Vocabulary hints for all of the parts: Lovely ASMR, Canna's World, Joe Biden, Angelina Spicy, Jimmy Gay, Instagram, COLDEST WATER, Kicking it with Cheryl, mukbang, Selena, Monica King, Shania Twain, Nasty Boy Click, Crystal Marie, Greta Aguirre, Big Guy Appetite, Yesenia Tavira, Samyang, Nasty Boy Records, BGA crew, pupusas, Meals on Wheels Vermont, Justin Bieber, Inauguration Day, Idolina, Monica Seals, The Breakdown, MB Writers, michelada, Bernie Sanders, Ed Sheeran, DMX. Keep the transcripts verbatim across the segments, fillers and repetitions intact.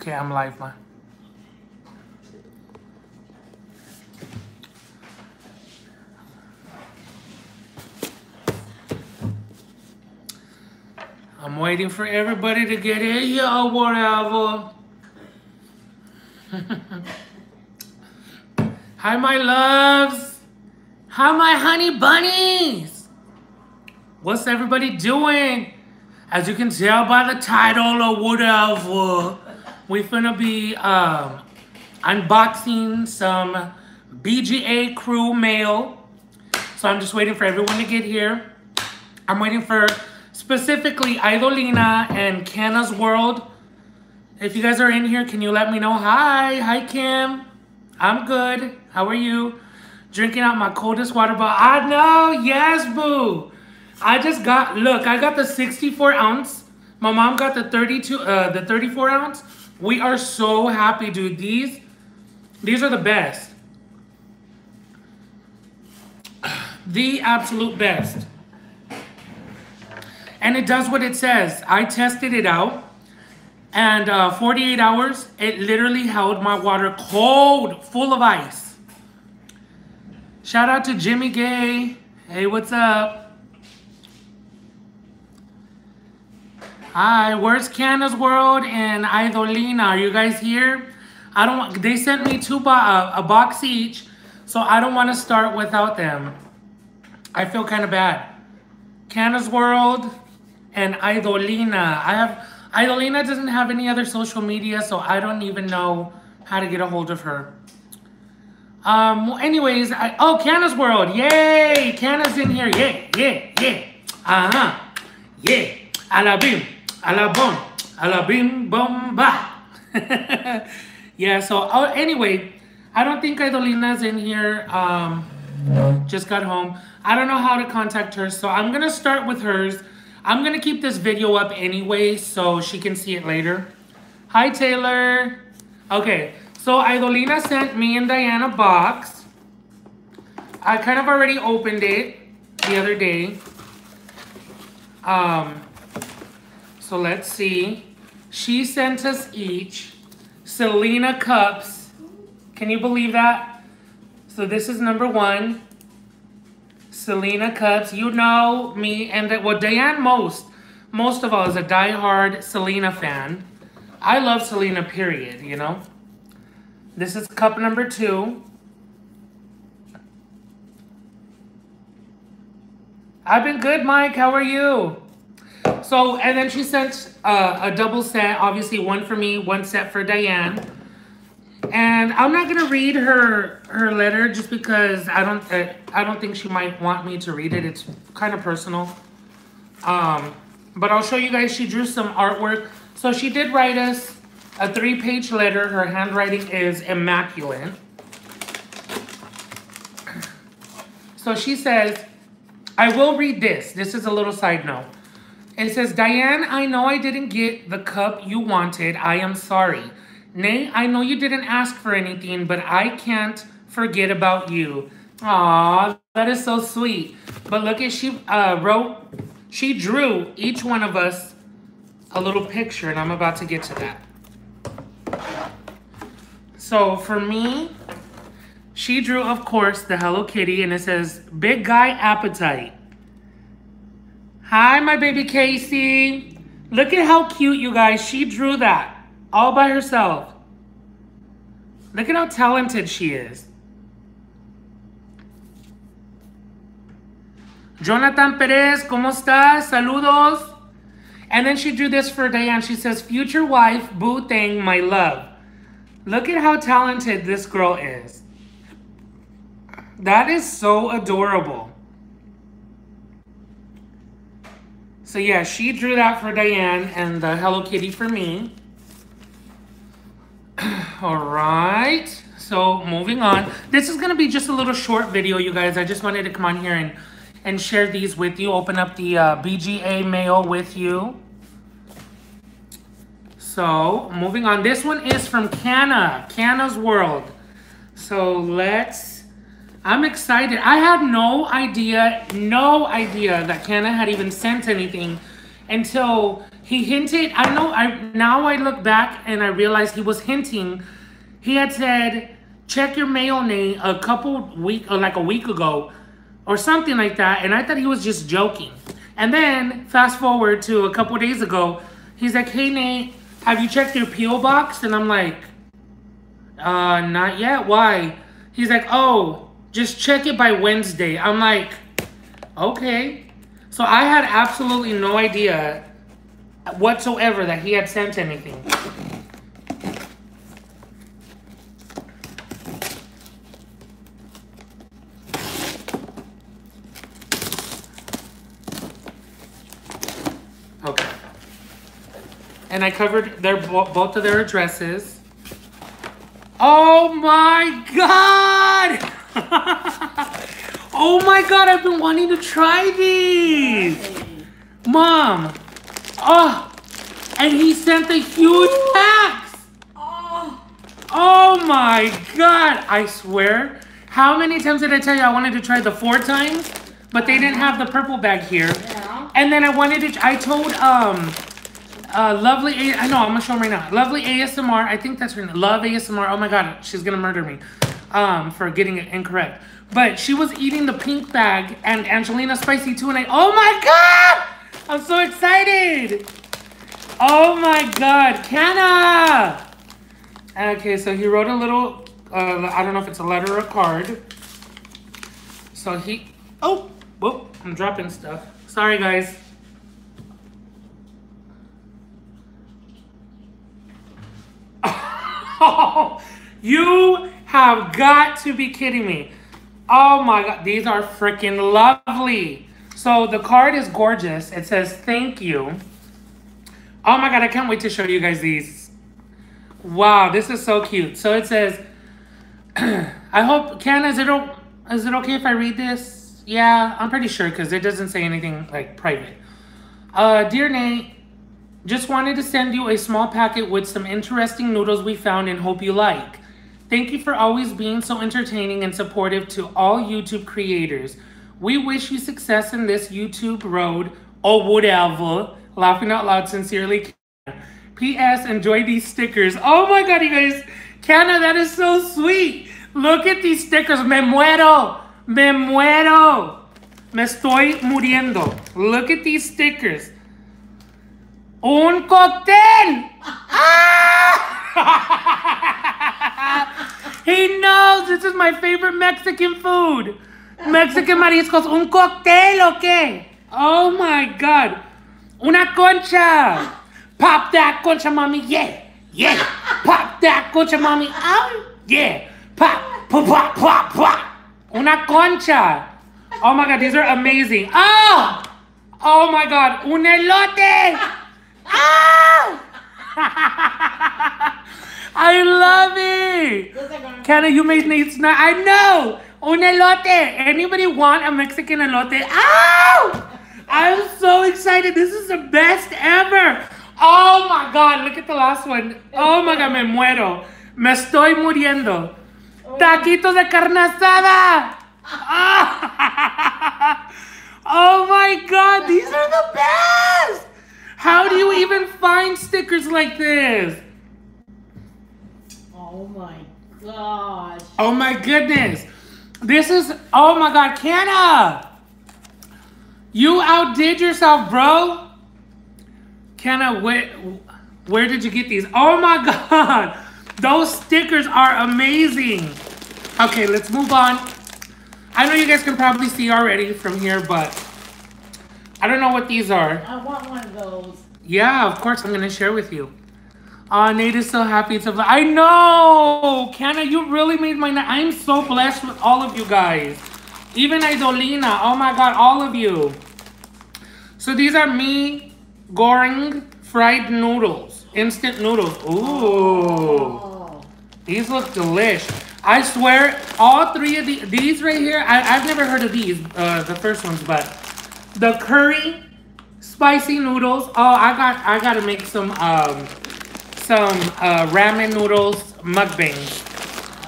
Okay, I'm live, man. I'm waiting for everybody to get in, yo, whatever. Hi, my loves. Hi, my honey bunnies. What's everybody doing? As you can tell by the title or whatever, we're gonna be um, unboxing some B G A crew mail. So I'm just waiting for everyone to get here. I'm waiting for specifically Idolina and Canna's World. If you guys are in here, can you let me know? Hi, hi Kim. I'm good. How are you? Drinking out my coldest water bottle. I know. Yes, boo. I just got, look, I got the sixty-four ounce. My mom got the thirty-two, uh, the thirty-four ounce. We are so happy, dude. These, these are the best. The absolute best. And it does what it says. I tested it out. And uh, forty-eight hours, it literally held my water cold, full of ice. Shout out to Jimmy Gay. Hey, what's up? Hi, where's Canna's World and Idolina? Are you guys here? I don't want, they sent me two bo uh, a box each, so I don't want to start without them. I feel kind of bad. Canna's World and Idolina. I have... Idolina doesn't have any other social media, so I don't even know how to get a hold of her. Um, well, anyways, I, oh, Canna's World. Yay! Canna's in here. Yeah, yeah, yeah. Uh-huh. Yeah. A la bim. A la bom. A la bim bom ba. Yeah, so oh, anyway, I don't think Idolina's in here. Um, just got home. I don't know how to contact her, so I'm going to start with hers. I'm going to keep this video up anyway, so she can see it later. Hi, Taylor. Okay, so Idolina sent me and Diana a box. I kind of already opened it the other day. Um, so let's see. She sent us each Selena cups. Can you believe that? So this is number one. Selena cups. You know me and well, Diane most, most of all is a diehard Selena fan. I love Selena, period, you know. This is cup number two. I've been good, Mike. How are you? So, and then she sent uh, a double set, obviously one for me, one set for Diane. And I'm not gonna read her her letter just because I don't uh, I don't think she might want me to read it. It's kind of personal. Um, but I'll show you guys. She drew some artwork. So she did write us a three-page letter. Her handwriting is immaculate. So she says, I will read this. This is a little side note. It says, Diane, I know I didn't get the cup you wanted. I am sorry. Nay, I know you didn't ask for anything, but I can't forget about you. Aw, that is so sweet. But look at, she uh, wrote, she drew each one of us a little picture, and I'm about to get to that. So for me, she drew, of course, the Hello Kitty, and it says, Big Guy Appetite. Hi, my baby Casey. Look at how cute, you guys. She drew that. All by herself. Look at how talented she is. Jonathan Perez, ¿cómo estás? Saludos. And then she drew this for Diane. She says, future wife, boo thing, my love. Look at how talented this girl is. That is so adorable. So yeah, she drew that for Diane and the Hello Kitty for me. All right, so moving on. This is gonna be just a little short video, you guys. I just wanted to come on here and, and share these with you, open up the uh, B G A mail with you. So moving on, this one is from Canna, Canna's World. So let's, I'm excited. I had no idea, no idea that Canna had even sent anything until he hinted, I know, I now I look back and I realize he was hinting. He had said, check your mail name a couple week, or like a week ago, or something like that. And I thought he was just joking. And then fast forward to a couple days ago, he's like, hey Nate, have you checked your P O box? And I'm like, uh, not yet, why? He's like, oh, just check it by Wednesday. I'm like, okay. So I had absolutely no idea whatsoever that he had sent anything. Okay. And I covered their both of their addresses. Oh my God! Oh my God, I've been wanting to try these. Hey. Mom. Oh, and he sent the huge Ooh. packs. Oh. Oh my God, I swear. How many times did I tell you I wanted to try the four times? But they didn't have the purple bag here. Yeah. And then I wanted to, I told, um, Uh, Lovely, A I know, I'm gonna show them right now. Lovely A S M R, I think that's her name. Love A S M R, oh my God, she's gonna murder me um, for getting it incorrect. But she was eating the pink bag and Angelina Spicy too, and I, oh my God! I'm so excited! Oh my God, Canna! Okay, so he wrote a little, uh, I don't know if it's a letter or a card. So he, oh, whoop, I'm dropping stuff. Sorry guys. Oh, you have got to be kidding me. Oh my God, these are freaking lovely. So the card is gorgeous. It says, thank you. Oh my God, I can't wait to show you guys these. Wow, this is so cute. So it says, I hope, Canna, is it, is it okay if I read this? Yeah, I'm pretty sure because it doesn't say anything like private. Uh, Dear Nate, just wanted to send you a small packet with some interesting noodles we found and hope you like. Thank you for always being so entertaining and supportive to all YouTube creators. We wish you success in this YouTube road or whatever. Laughing out loud, sincerely, Canna. P S Enjoy these stickers. Oh my God, you guys. Canna, that is so sweet. Look at these stickers. Me muero. Me muero. Me estoy muriendo. Look at these stickers. Un cocktail! Ah! He knows this is my favorite Mexican food. Mexican mariscos. Un cocktail, okay? Oh my God. Una concha. Pop that concha, mommy. Yeah. Yeah. Pop that concha, mommy. Oh. Yeah. Pop. Pop, pop, pop, pop. Una concha. Oh my God, these are amazing. Oh! Oh my God. Un elote! Oh! I love it. Canna, you made Nate's night. I know. Un elote. Anybody want a Mexican elote? Oh! I'm so excited. This is the best ever. Oh my God. Look at the last one. Oh my God. Me muero. Me estoy muriendo. Taquitos de carne asada. Oh, oh my God. These are the best. How do you even find stickers like this? Oh my gosh. Oh my goodness. This is, oh my God, Canna. You outdid yourself, bro. Canna, where, where did you get these? Oh my God. Those stickers are amazing. Okay, let's move on. I know you guys can probably see already from here, but I don't know what these are. I want one of those. Yeah, of course. I'm going to share with you. Uh, Nate is so happy. It's a I know. Canna, you really made my night. I'm so blessed with all of you guys. Even Idolina. Oh, my God. All of you. So these are me goreng fried noodles. Instant noodles. Ooh. Oh. These look delish. I swear, all three of the, these right here. I, I've never heard of these, uh, the first ones, but... The curry, spicy noodles. Oh, I got, I got to make some, um, some uh, ramen noodles mukbangs.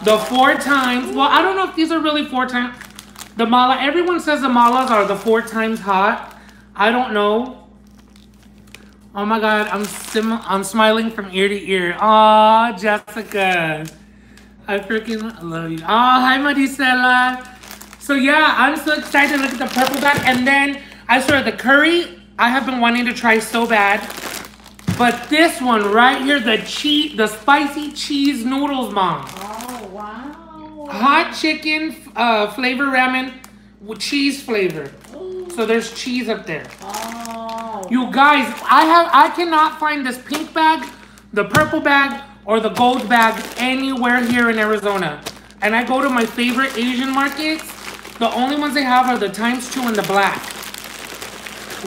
The four times. Well, I don't know if these are really four times. The mala. Everyone says the malas are the four times hot. I don't know. Oh my God, I'm sim I'm smiling from ear to ear. Aw, Jessica, I freaking love you. Aw, hi Maricela. So yeah, I'm so excited. Look at the purple bag. And then I swear the curry, I have been wanting to try so bad. But this one right here, the cheese, the spicy cheese noodles, mom. Oh wow. Hot chicken uh, flavor ramen with cheese flavor. Ooh. So there's cheese up there. Oh. You guys, I have I cannot find this pink bag, the purple bag, or the gold bag anywhere here in Arizona. And I go to my favorite Asian markets. The only ones they have are the times two and the black.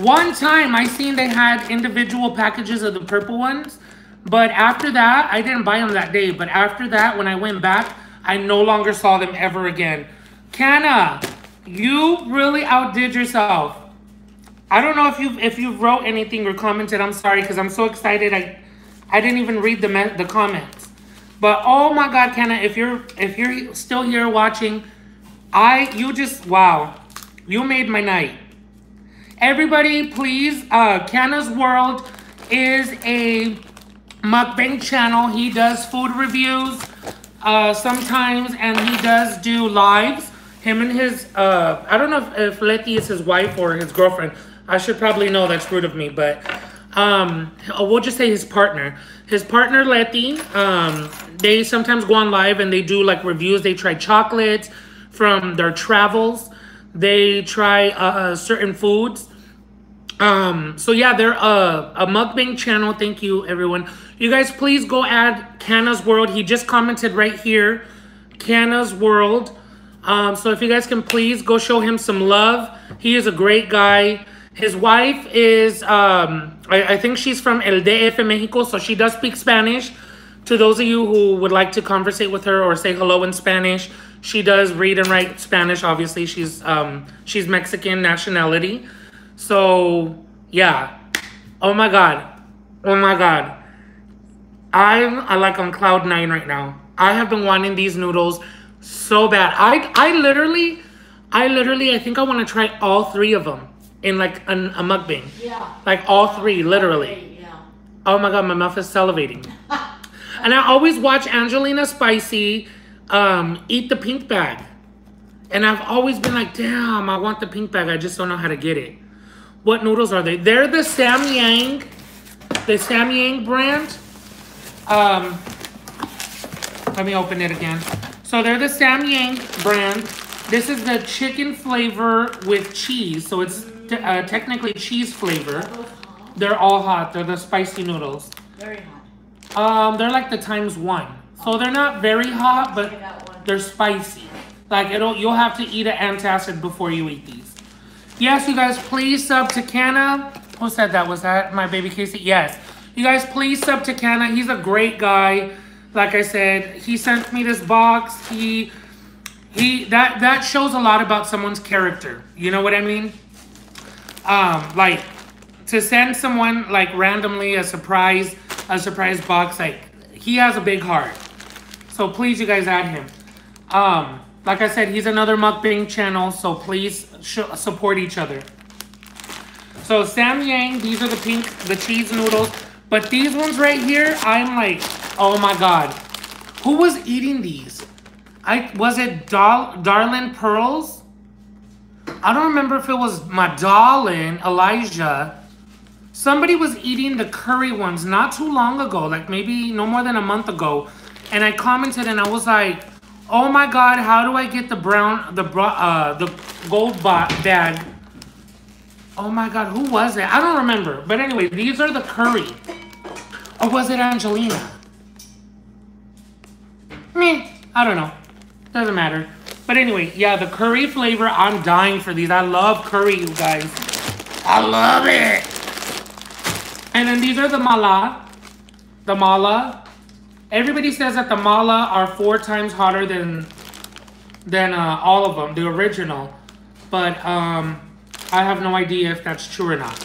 One time I seen they had individual packages of the purple ones, but after that, I didn't buy them that day, but after that, when I went back, I no longer saw them ever again. Canna, you really outdid yourself. I don't know if you've, if you wrote anything or commented. I'm sorry, because I'm so excited. I, I didn't even read the, the comments. But oh my God, Canna, if you're, if you're still here watching, I, you just, wow, you made my night. Everybody, please, uh, Canna's World is a mukbang channel. He does food reviews uh, sometimes, and he does do lives. Him and his, uh, I don't know if, if Letty is his wife or his girlfriend. I should probably know, that's rude of me, but um, we'll just say his partner. His partner, Letty, um, they sometimes go on live and they do like reviews. They try chocolates from their travels. They try uh, certain foods. Um, so yeah, they're a, a mukbang channel. Thank you, everyone. You guys, please go add Canna's World. He just commented right here, Canna's World. Um, so if you guys can please go show him some love. He is a great guy. His wife is, um, I, I think she's from El D F, Mexico. So she does speak Spanish. To those of you who would like to conversate with her or say hello in Spanish, she does read and write Spanish, obviously. She's um, she's Mexican nationality. So, yeah. Oh, my God. Oh, my God. I'm, I'm like on cloud nine right now. I have been wanting these noodles so bad. I, I literally, I literally, I think I want to try all three of them in like an, a mukbang. Yeah. Like all three, literally. Yeah. Oh, my God. My mouth is salivating. And I always watch Angelina Spicy um, eat the pink bag. And I've always been like, damn, I want the pink bag. I just don't know how to get it. What noodles are they? They're the Samyang, the Samyang brand. Um, let me open it again. So they're the Samyang brand. This is the chicken flavor with cheese. So it's t uh, technically cheese flavor. They're all hot. They're the spicy noodles. Very hot. Um, they're like the times one. So they're not very hot, but they're spicy. Like it'll, you'll have to eat an antacid before you eat these. Yes, you guys, please sub to Canna. Who said that? Was that my baby Casey? Yes. You guys, please sub to Canna. He's a great guy. Like I said, he sent me this box. He, he, that, that shows a lot about someone's character. You know what I mean? Um, like to send someone like randomly a surprise a surprise box, like he has a big heart. So please, you guys, add him. Um, like I said, he's another mukbang channel, so please sh support each other. So Samyang, these are the pink, the cheese noodles, but these ones right here, I'm like, oh my God, who was eating these? I was it Dar Darlin' Pearls? I don't remember if it was my darling Elijah. Somebody was eating the curry ones not too long ago, like maybe no more than a month ago. And I commented and I was like, oh my God, how do I get the brown, the uh, the gold bag? Oh my God, who was it? I don't remember. But anyway, these are the curry. Or was it Angelina? Meh, I don't know. Doesn't matter. But anyway, yeah, the curry flavor, I'm dying for these. I love curry, you guys. I love it. And then these are the mala, the mala. Everybody says that the mala are four times hotter than than uh, all of them, the original. But um, I have no idea if that's true or not.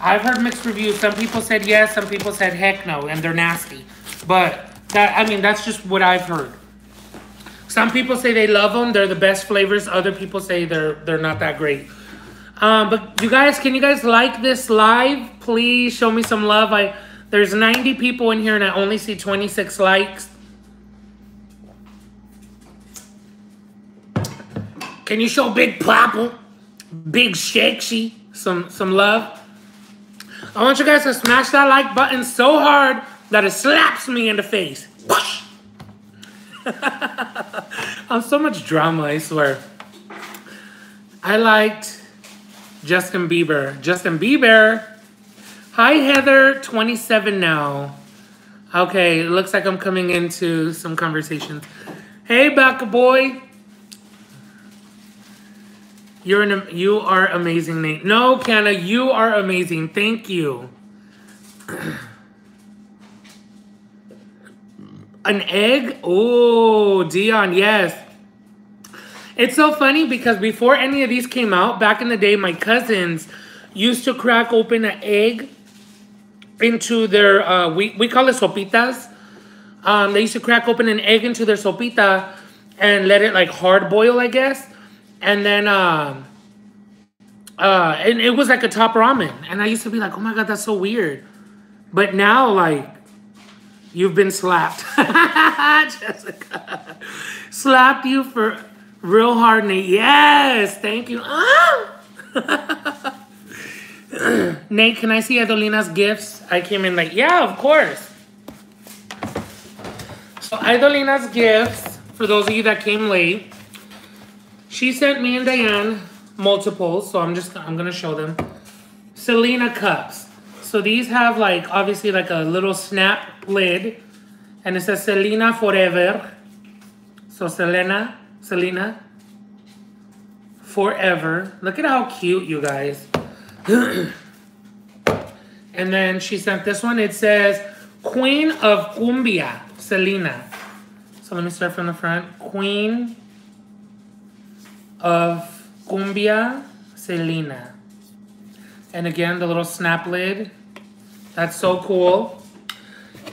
I've heard mixed reviews. Some people said yes, some people said heck no, and they're nasty. But that, I mean, that's just what I've heard. Some people say they love them; they're the best flavors. Other people say they're they're not that great. Um, but you guys, can you guys like this live? Please show me some love. I There's ninety people in here and I only see twenty-six likes. Can you show Big Papa, Big Shakesy some, some love? I want you guys to smash that like button so hard that it slaps me in the face. Whoosh! I'm so much drama, I swear. I liked Justin Bieber. Justin Bieber. Hi, Heather. twenty-seven now. Okay, it looks like I'm coming into some conversations. Hey, Baka Boy. You're an, you are amazing, Nate. No, Canna, you are amazing. Thank you. An egg? Oh, Dion, yes. It's so funny because before any of these came out, back in the day, my cousins used to crack open an egg into their, uh, we, we call it sopitas. Um, they used to crack open an egg into their sopita and let it like hard boil, I guess. And then, um, uh, uh, and it was like a top ramen. And I used to be like, oh my God, that's so weird. But now, like, you've been slapped. Jessica. Slapped you for real hard, Nate. Yes, thank you. Ah! Nate, can I see Idolina's gifts? I came in like, yeah, of course. So Idolina's gifts, for those of you that came late, she sent me and Diane multiples. So I'm just, I'm going to show them. Selena cups. So these have like, obviously like a little snap lid. And it says Selena forever. So Selena, Selena forever. Look at how cute, you guys. And then she sent this one. It says Queen of Cumbia, Selena. So let me start from the front. Queen of Cumbia, Selena. And again, the little snap lid. That's so cool.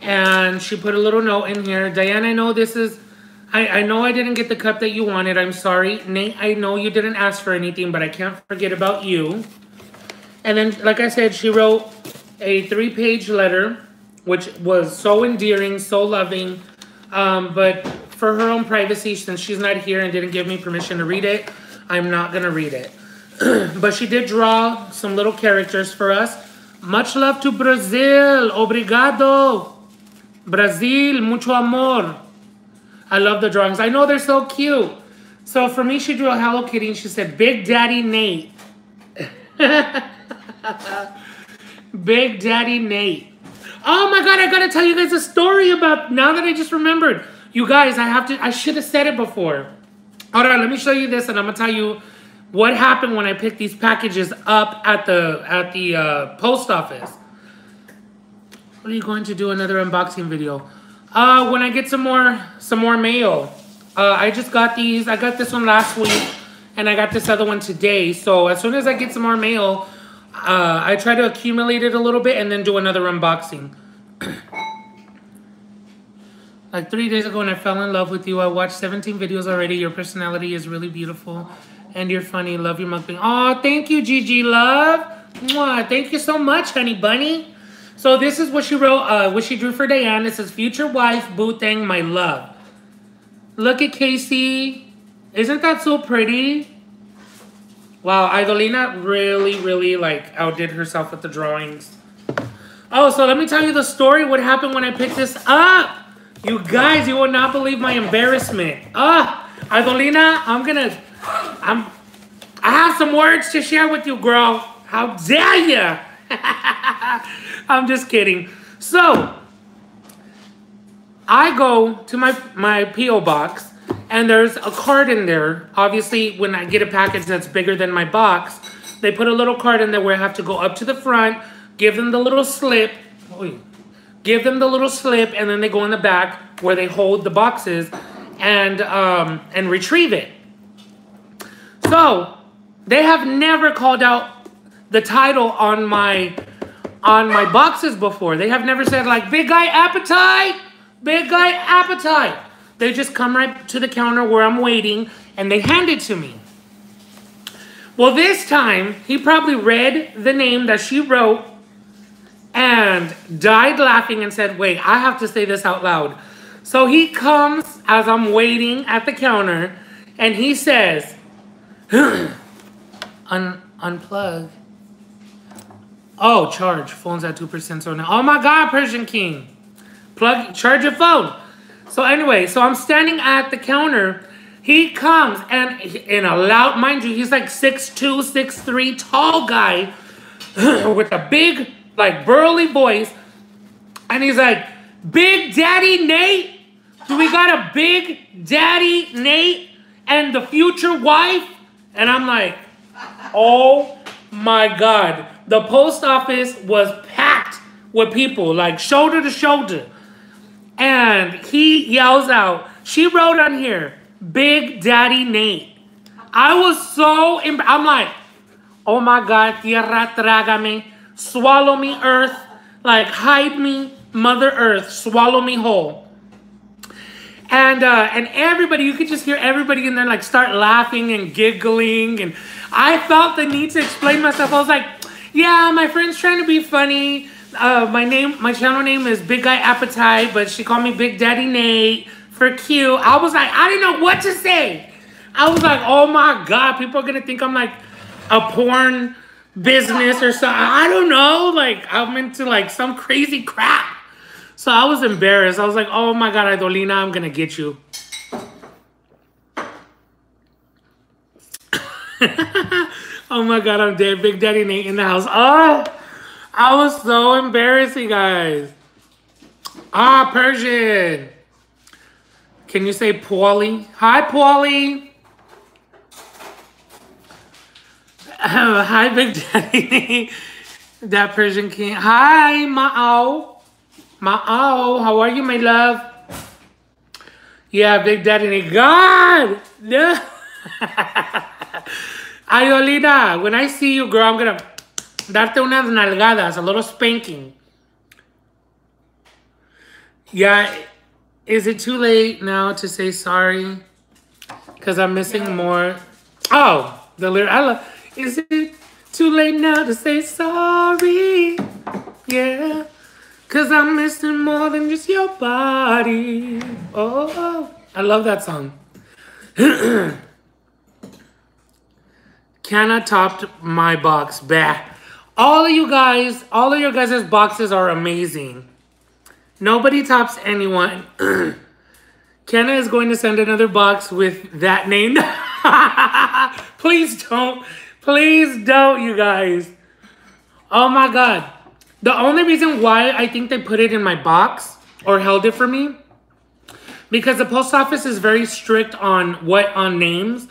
And she put a little note in here. Diane, I know this is, I, I know I didn't get the cup that you wanted. I'm sorry. Nate, I know you didn't ask for anything, but I can't forget about you. And then, like I said, she wrote a three-page letter, which was so endearing, so loving. Um, but for her own privacy, since she's not here and didn't give me permission to read it, I'm not going to read it. But she did draw some little characters for us. Much love to Brazil. Obrigado. Brazil, mucho amor. I love the drawings. I know they're so cute. So for me, she drew a Hello Kitty and she said, Big Daddy Nate. Big Daddy Nate. Oh my God, I gotta tell you guys a story about, now that I just remembered. You guys, I have to, I should have said it before. All right, let me show you this and I'm gonna tell you what happened when I picked these packages up at the, at the uh, post office. What are you going to do another unboxing video? Uh, when I get some more, some more mail. Uh, I just got these, I got this one last week. And I got this other one today. So as soon as I get some more mail, uh, I try to accumulate it a little bit and then do another unboxing. Like three days ago when I fell in love with you, I watched seventeen videos already. Your personality is really beautiful and you're funny. Love your mukbang. Aw, thank you, Gigi love. Mwah, thank you so much, honey bunny. So this is what she wrote, uh, what she drew for Diane. It says, future wife, Boothang, my love. Look at Casey. Isn't that so pretty? Wow, Idolina really, really like outdid herself with the drawings. Oh, so let me tell you the story, what happened when I picked this up. You guys, you will not believe my embarrassment. Ah, uh, Idolina, I'm gonna, I'm, I have some words to share with you, girl. How dare ya? I'm just kidding. So, I go to my, my P O box. And there's a card in there. Obviously, when I get a package that's bigger than my box, they put a little card in there where I have to go up to the front, give them the little slip, give them the little slip, and then they go in the back where they hold the boxes and, um, and retrieve it. So they have never called out the title on my, on my boxes before. They have never said like, Big Guy Appetite, Big Guy Appetite. They just come right to the counter where I'm waiting and they hand it to me. Well, this time, he probably read the name that she wrote and died laughing and said, wait, I have to say this out loud. So he comes as I'm waiting at the counter and he says, Un unplug. Oh, charge. Phone's at two percent. So now, oh my God, Persian King. Plug, charge your phone. So anyway, so I'm standing at the counter. He comes and in a loud, mind you, he's like six two, six three, tall guy with a big, like burly voice. And he's like, Big Daddy Nate? Do we got a Big Daddy Nate and the future wife? And I'm like, oh my God. The post office was packed with people, like shoulder to shoulder. And he yells out, she wrote on here, Big Daddy Nate. I was so, I'm like, oh my God, tierra trágame, swallow me earth, like hide me, Mother Earth, swallow me whole. And uh, and everybody, you could just hear everybody in there like start laughing and giggling. And I felt the need to explain myself. I was like, yeah, my friend's trying to be funny. Uh, my name, my channel name is Big Guy Appetite, but she called me Big Daddy Nate for cute. I was like, I didn't know what to say. I was like, oh my God, people are gonna think I'm like a porn business or something. I don't know, like I'm into like some crazy crap. So I was embarrassed. I was like, oh my God, Idolina, I'm gonna get you. Oh my God, I'm dead. Big Daddy Nate in the house. Oh, I was so embarrassed, you guys. Ah, Persian. Can you say Paulie? Hi, Paulie. Uh, hi, Big Daddy Nate. That Persian King. Hi, Ma'o. Ma'o, how are you, my love? Yeah, Big Daddy Nate. God! No. Idolina, when I see you, girl, I'm gonna darte unas nalgadas, a little spanking. Yeah, is it too late now to say sorry? Because I'm missing yeah. more. Oh, the lyric. I love. Is it too late now to say sorry? Yeah, because I'm missing more than just your body. Oh, I love that song. Canna topped my box. Bah. All of you guys, all of your guys' boxes are amazing. Nobody tops anyone. Canna is going to send another box with that name. Please don't. Please don't, you guys. Oh my God. The only reason why I think they put it in my box or held it for me, because the post office is very strict on what, on names.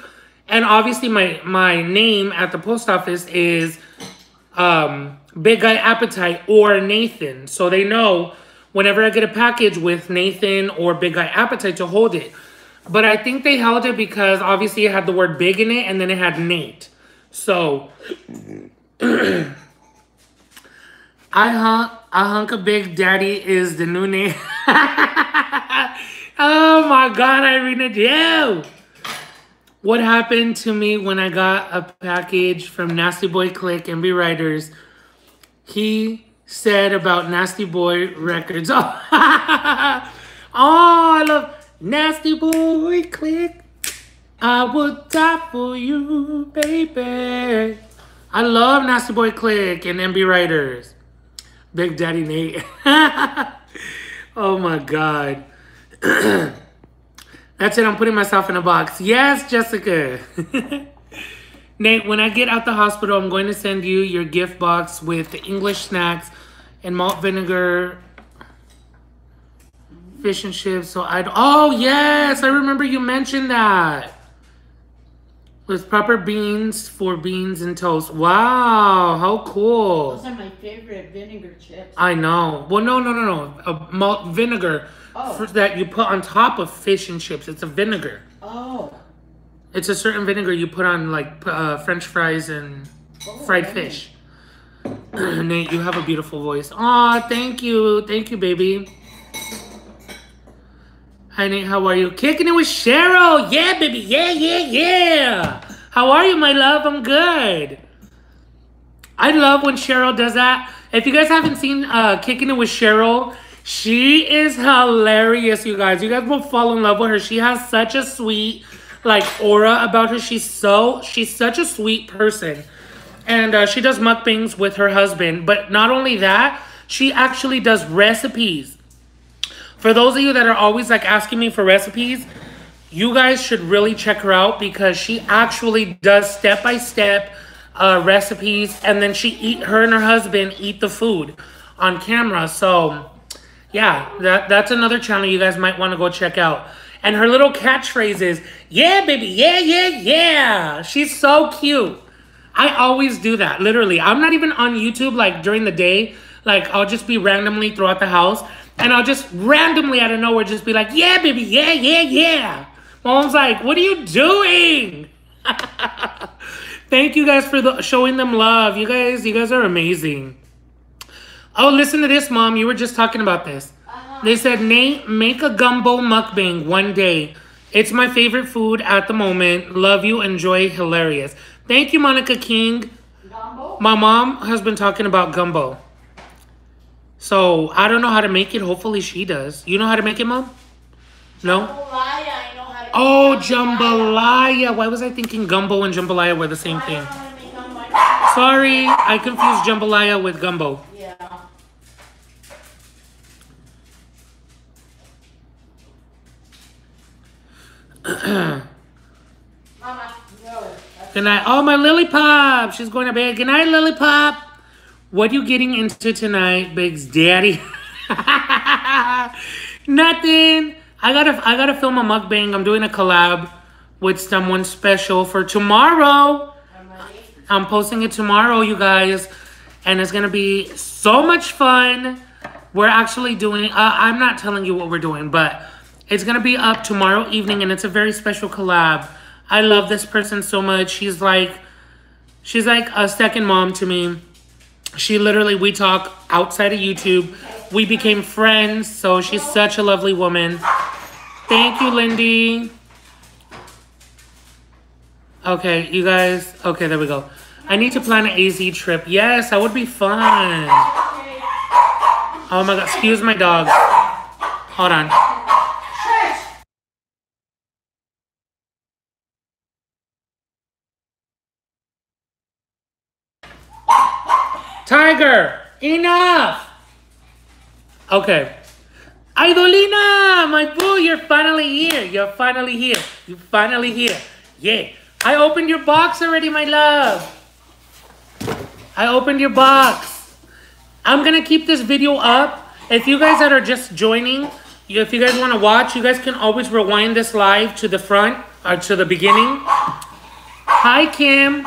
And obviously, my, my name at the post office is um, Big Guy Appetite or Nathan. So they know whenever I get a package with Nathan or Big Guy Appetite to hold it. But I think they held it because obviously it had the word big in it and then it had Nate. So I, hunk, I hunk a Big Daddy is the new name. Oh my God, Irina, yo! What happened to me when I got a package from Nasty Boy Click, M B Writers? He said about Nasty Boy Records. Oh, oh I love Nasty Boy Click. I will die for you, baby. I love Nasty Boy Click and M B Writers. Big Daddy Nate. Oh my God. That's it, I'm putting myself in a box. Yes, Jessica. Nate, when I get out the hospital, I'm going to send you your gift box with the English snacks and malt vinegar, fish and chips. So I'd, oh yes, I remember you mentioned that. With proper beans for beans and toast. Wow, how cool. Those are my favorite vinegar chips. I know. Well, no, no, no, no. A malt vinegar. Oh. That you put on top of fish and chips. It's a vinegar. Oh. It's a certain vinegar you put on like uh, French fries and oh, fried nice. Fish. Nate, you have a beautiful voice. Aw, thank you. Thank you, baby. Hi, Nate. How are you? Kicking it with Cheryl. Yeah, baby. Yeah, yeah, yeah. How are you, my love? I'm good. I love when Cheryl does that. If you guys haven't seen uh, Kicking It with Cheryl, she is hilarious, you guys. You guys will fall in love with her. She has such a sweet, like, aura about her. She's so, she's such a sweet person. And uh, she does mukbangs with her husband. But not only that, she actually does recipes. For those of you that are always, like, asking me for recipes, you guys should really check her out because she actually does step-by-step uh, recipes. And then she eat, her and her husband eat the food on camera. So, yeah, that, that's another channel you guys might want to go check out. And her little catchphrase is, yeah, baby, yeah, yeah, yeah. She's so cute. I always do that, literally. I'm not even on YouTube, like, during the day. Like, I'll just be randomly throughout the house. And I'll just randomly out of nowhere just be like, yeah, baby, yeah, yeah, yeah. Mom's like, what are you doing? Thank you guys for the, showing them love. You guys, you guys are amazing. Oh, listen to this, Mom. You were just talking about this. Uh-huh. They said, Nate, make a gumbo mukbang one day. It's my favorite food at the moment. Love you. Enjoy. Hilarious. Thank you, Monica King. Gumbo? My mom has been talking about gumbo. So, I don't know how to make it. Hopefully, she does. You know how to make it, Mom? No? Jambalaya. I know how to oh, make jambalaya. jambalaya. Why was I thinking gumbo and jambalaya were the same well, thing? I don't know how to make gumbo. Sorry, I confused jambalaya with gumbo. Yeah. Mama, no. Good night. Oh, my Lily Pop. She's going to bed. Good night, Lily Pop. What you getting into tonight, Big's daddy? Nothing. I gotta, I gotta film a mukbang. I'm doing a collab with someone special for tomorrow. I'm posting it tomorrow, you guys, and it's gonna be so much fun. We're actually doing. Uh, I'm not telling you what we're doing, but it's gonna be up tomorrow evening, and it's a very special collab. I love this person so much. She's like, she's like a second mom to me. She literally, we talk outside of YouTube. We became friends, so she's such a lovely woman. Thank you, Lindy. Okay, you guys. Okay, there we go. I need to plan an A Z trip. Yes, that would be fun. Oh my God, excuse my dog. Hold on. Tiger, enough. Okay. Idolina, my boo, you're finally here. You're finally here. You're finally here. Yeah. I opened your box already, my love. I opened your box. I'm going to keep this video up. If you guys that are just joining, if you guys want to watch, you guys can always rewind this live to the front or to the beginning. Hi, Kim.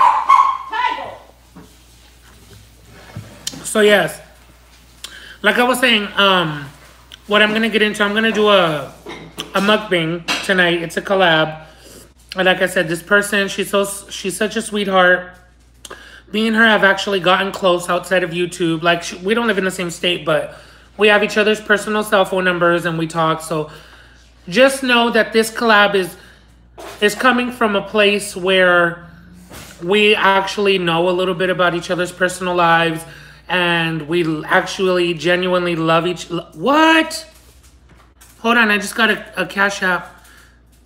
So yes, like I was saying, um, what I'm gonna get into, I'm gonna do a a mukbang tonight. It's a collab, and like I said, this person, she's so she's such a sweetheart. Me and her have actually gotten close outside of YouTube. Like she, we don't live in the same state, but we have each other's personal cell phone numbers and we talk. So just know that this collab is is coming from a place where we actually know a little bit about each other's personal lives. And we actually genuinely love each... Lo what? Hold on, I just got a, a cash app.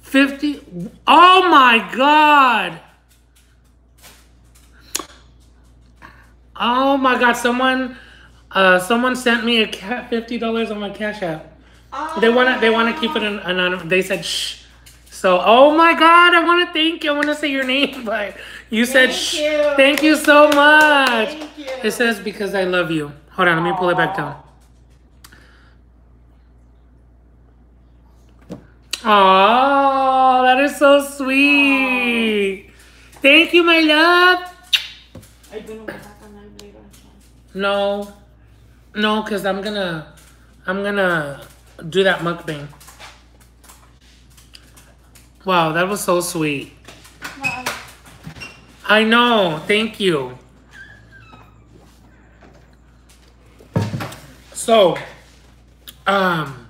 fifty... Oh my God! Oh my God, someone... Uh, someone sent me a fifty dollars on my cash app. Oh. They want to they wanna keep it anonymous. They said, shh. So, oh my God, I want to thank you. I want to say your name, but... You said, thank shh, you. Thank you so much. Thank you. It says, because I love you. Hold on, let me pull it back down. Oh, that is so sweet. Aww. Thank you, my love. Are you going to go back on live later? No, no, because I'm going to, I'm going to do that mukbang. Wow, that was so sweet. I know, thank you. So, um,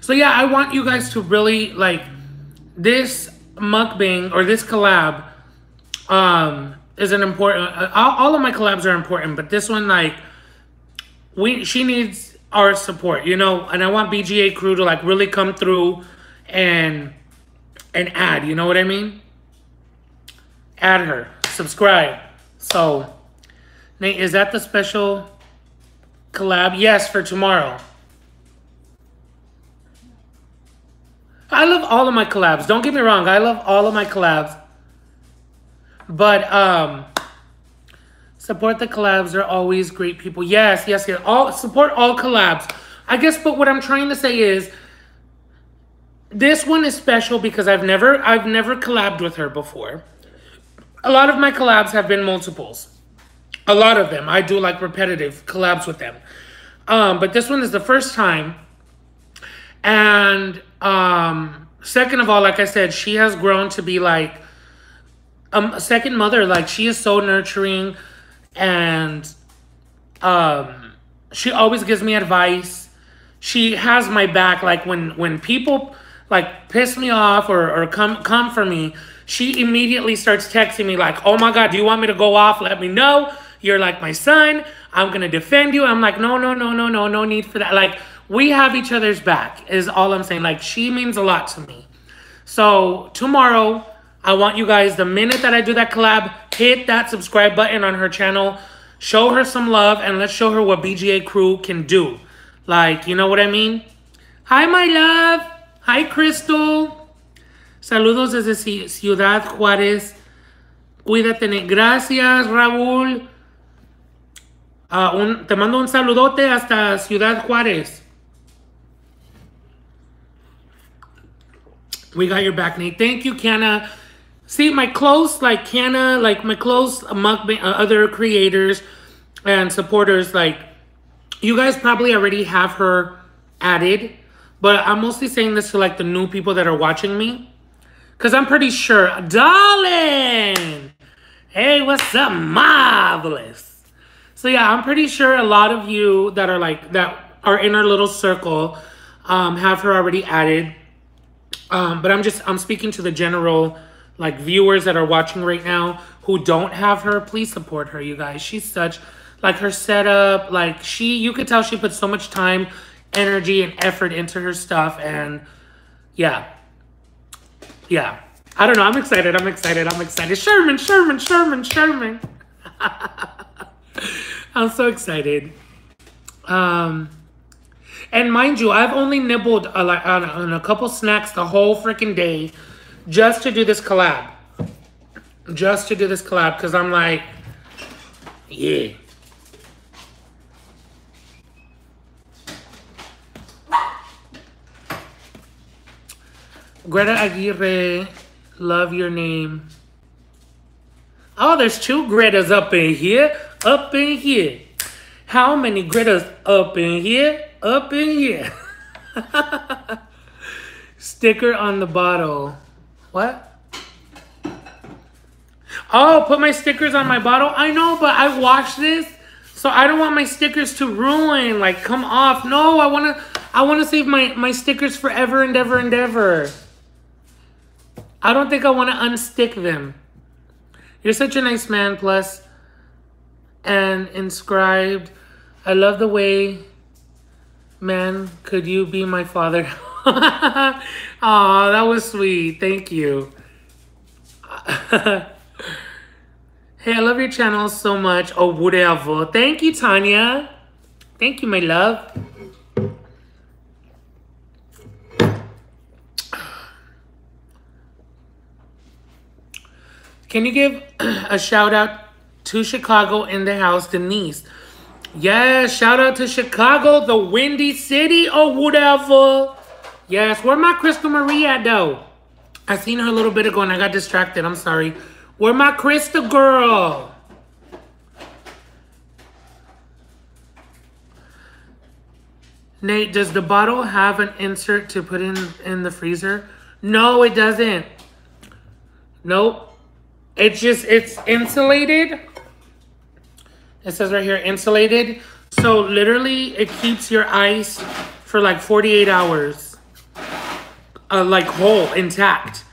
so yeah, I want you guys to really, like, this mukbang or this collab um, is an important, all, all of my collabs are important, but this one, like, we she needs our support, you know, and I want B G A crew to like really come through and and add, you know what I mean? Add her, subscribe. So, Nate, is that the special collab? Yes, for tomorrow. I love all of my collabs. Don't get me wrong. I love all of my collabs. But um, support the collabs. They're always great people. Yes, yes, yes. All, support all collabs. I guess, but what I'm trying to say is this one is special because I've never, I've never collabed with her before. A lot of my collabs have been multiples. A lot of them. I do like repetitive collabs with them. Um, but this one is the first time. And um second of all, like I said, she has grown to be like um, a second mother. Like, she is so nurturing, and um she always gives me advice. She has my back. Like, when when people like piss me off or, or come come for me, she immediately starts texting me like, oh my god, do you want me to go off? Let me know. You're like my son. I'm gonna defend you. I'm like, no no no no no no need for that. Like, we have each other's back is all I'm saying. Like, she means a lot to me. So tomorrow, I want you guys, the minute that I do that collab, hit that subscribe button on her channel. Show her some love, and let's show her what B G A crew can do. Like, you know what I mean? Hi, my love. Hi, Crystal. Saludos desde Ciudad Juárez. Cuídate. Gracias, Raúl. Uh, un, te mando un saludote hasta Ciudad Juárez. We got your back, Nate. Thank you, Canna. See, my close, like, Canna, like, my close among uh, other creators and supporters, like, you guys probably already have her added, but I'm mostly saying this to, like, the new people that are watching me, because I'm pretty sure. Darlin'! Hey, what's up? Marvelous. So, yeah, I'm pretty sure a lot of you that are, like, that are in our little circle um, have her already added. Um, but I'm just, I'm speaking to the general, like, viewers that are watching right now who don't have her. Please support her, you guys. She's such, like, her setup, like, she, you could tell she put so much time, energy, and effort into her stuff. And, yeah. Yeah. I don't know. I'm excited. I'm excited. I'm excited. Sherman, Sherman, Sherman, Sherman. I'm so excited. Um... And mind you, I've only nibbled a, on, on a couple snacks the whole freaking day just to do this collab. Just to do this collab, because I'm like, yeah. Greta Aguirre, love your name. Oh, there's two Gretas up in here. Up in here. How many Gretas up in here? Up in here. Sticker on the bottle. What? Oh, put my stickers on my bottle? I know, but I washed this, so I don't want my stickers to ruin, like, come off. No, I want to I want to save my, my stickers forever and ever and ever. I don't think I want to unstick them. You're such a nice man, plus, and inscribed, I love the way... Man, could you be my father? Aw, that was sweet. Thank you. Hey, I love your channel so much. Oh, whatever. Thank you, Tanya. Thank you, my love. Can you give a shout out to Chicago in the house, Denise? Yes, shout out to Chicago, the Windy City, or whatever. Yes, where my Crystal Marie at, though? I seen her a little bit ago and I got distracted. I'm sorry. Where my Crystal girl? Nate, does the bottle have an insert to put in, in the freezer? No, it doesn't. Nope. It's just, it's insulated. It says right here, insulated. So literally, it keeps your ice for like forty-eight hours, uh, like whole, intact.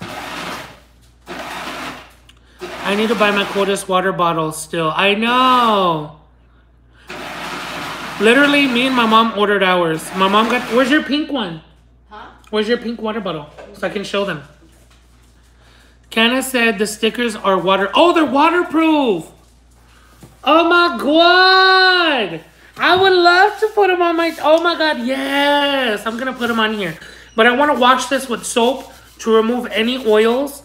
I need to buy my COLDEST water bottle still. I know. Literally, me and my mom ordered ours. My mom got... Where's your pink one? Huh? Where's your pink water bottle? So I can show them. Canna said the stickers are water... Oh, they're waterproof! Oh my God! I would love to put them on my... Oh my God, yes! I'm going to put them on here. But I want to wash this with soap to remove any oils.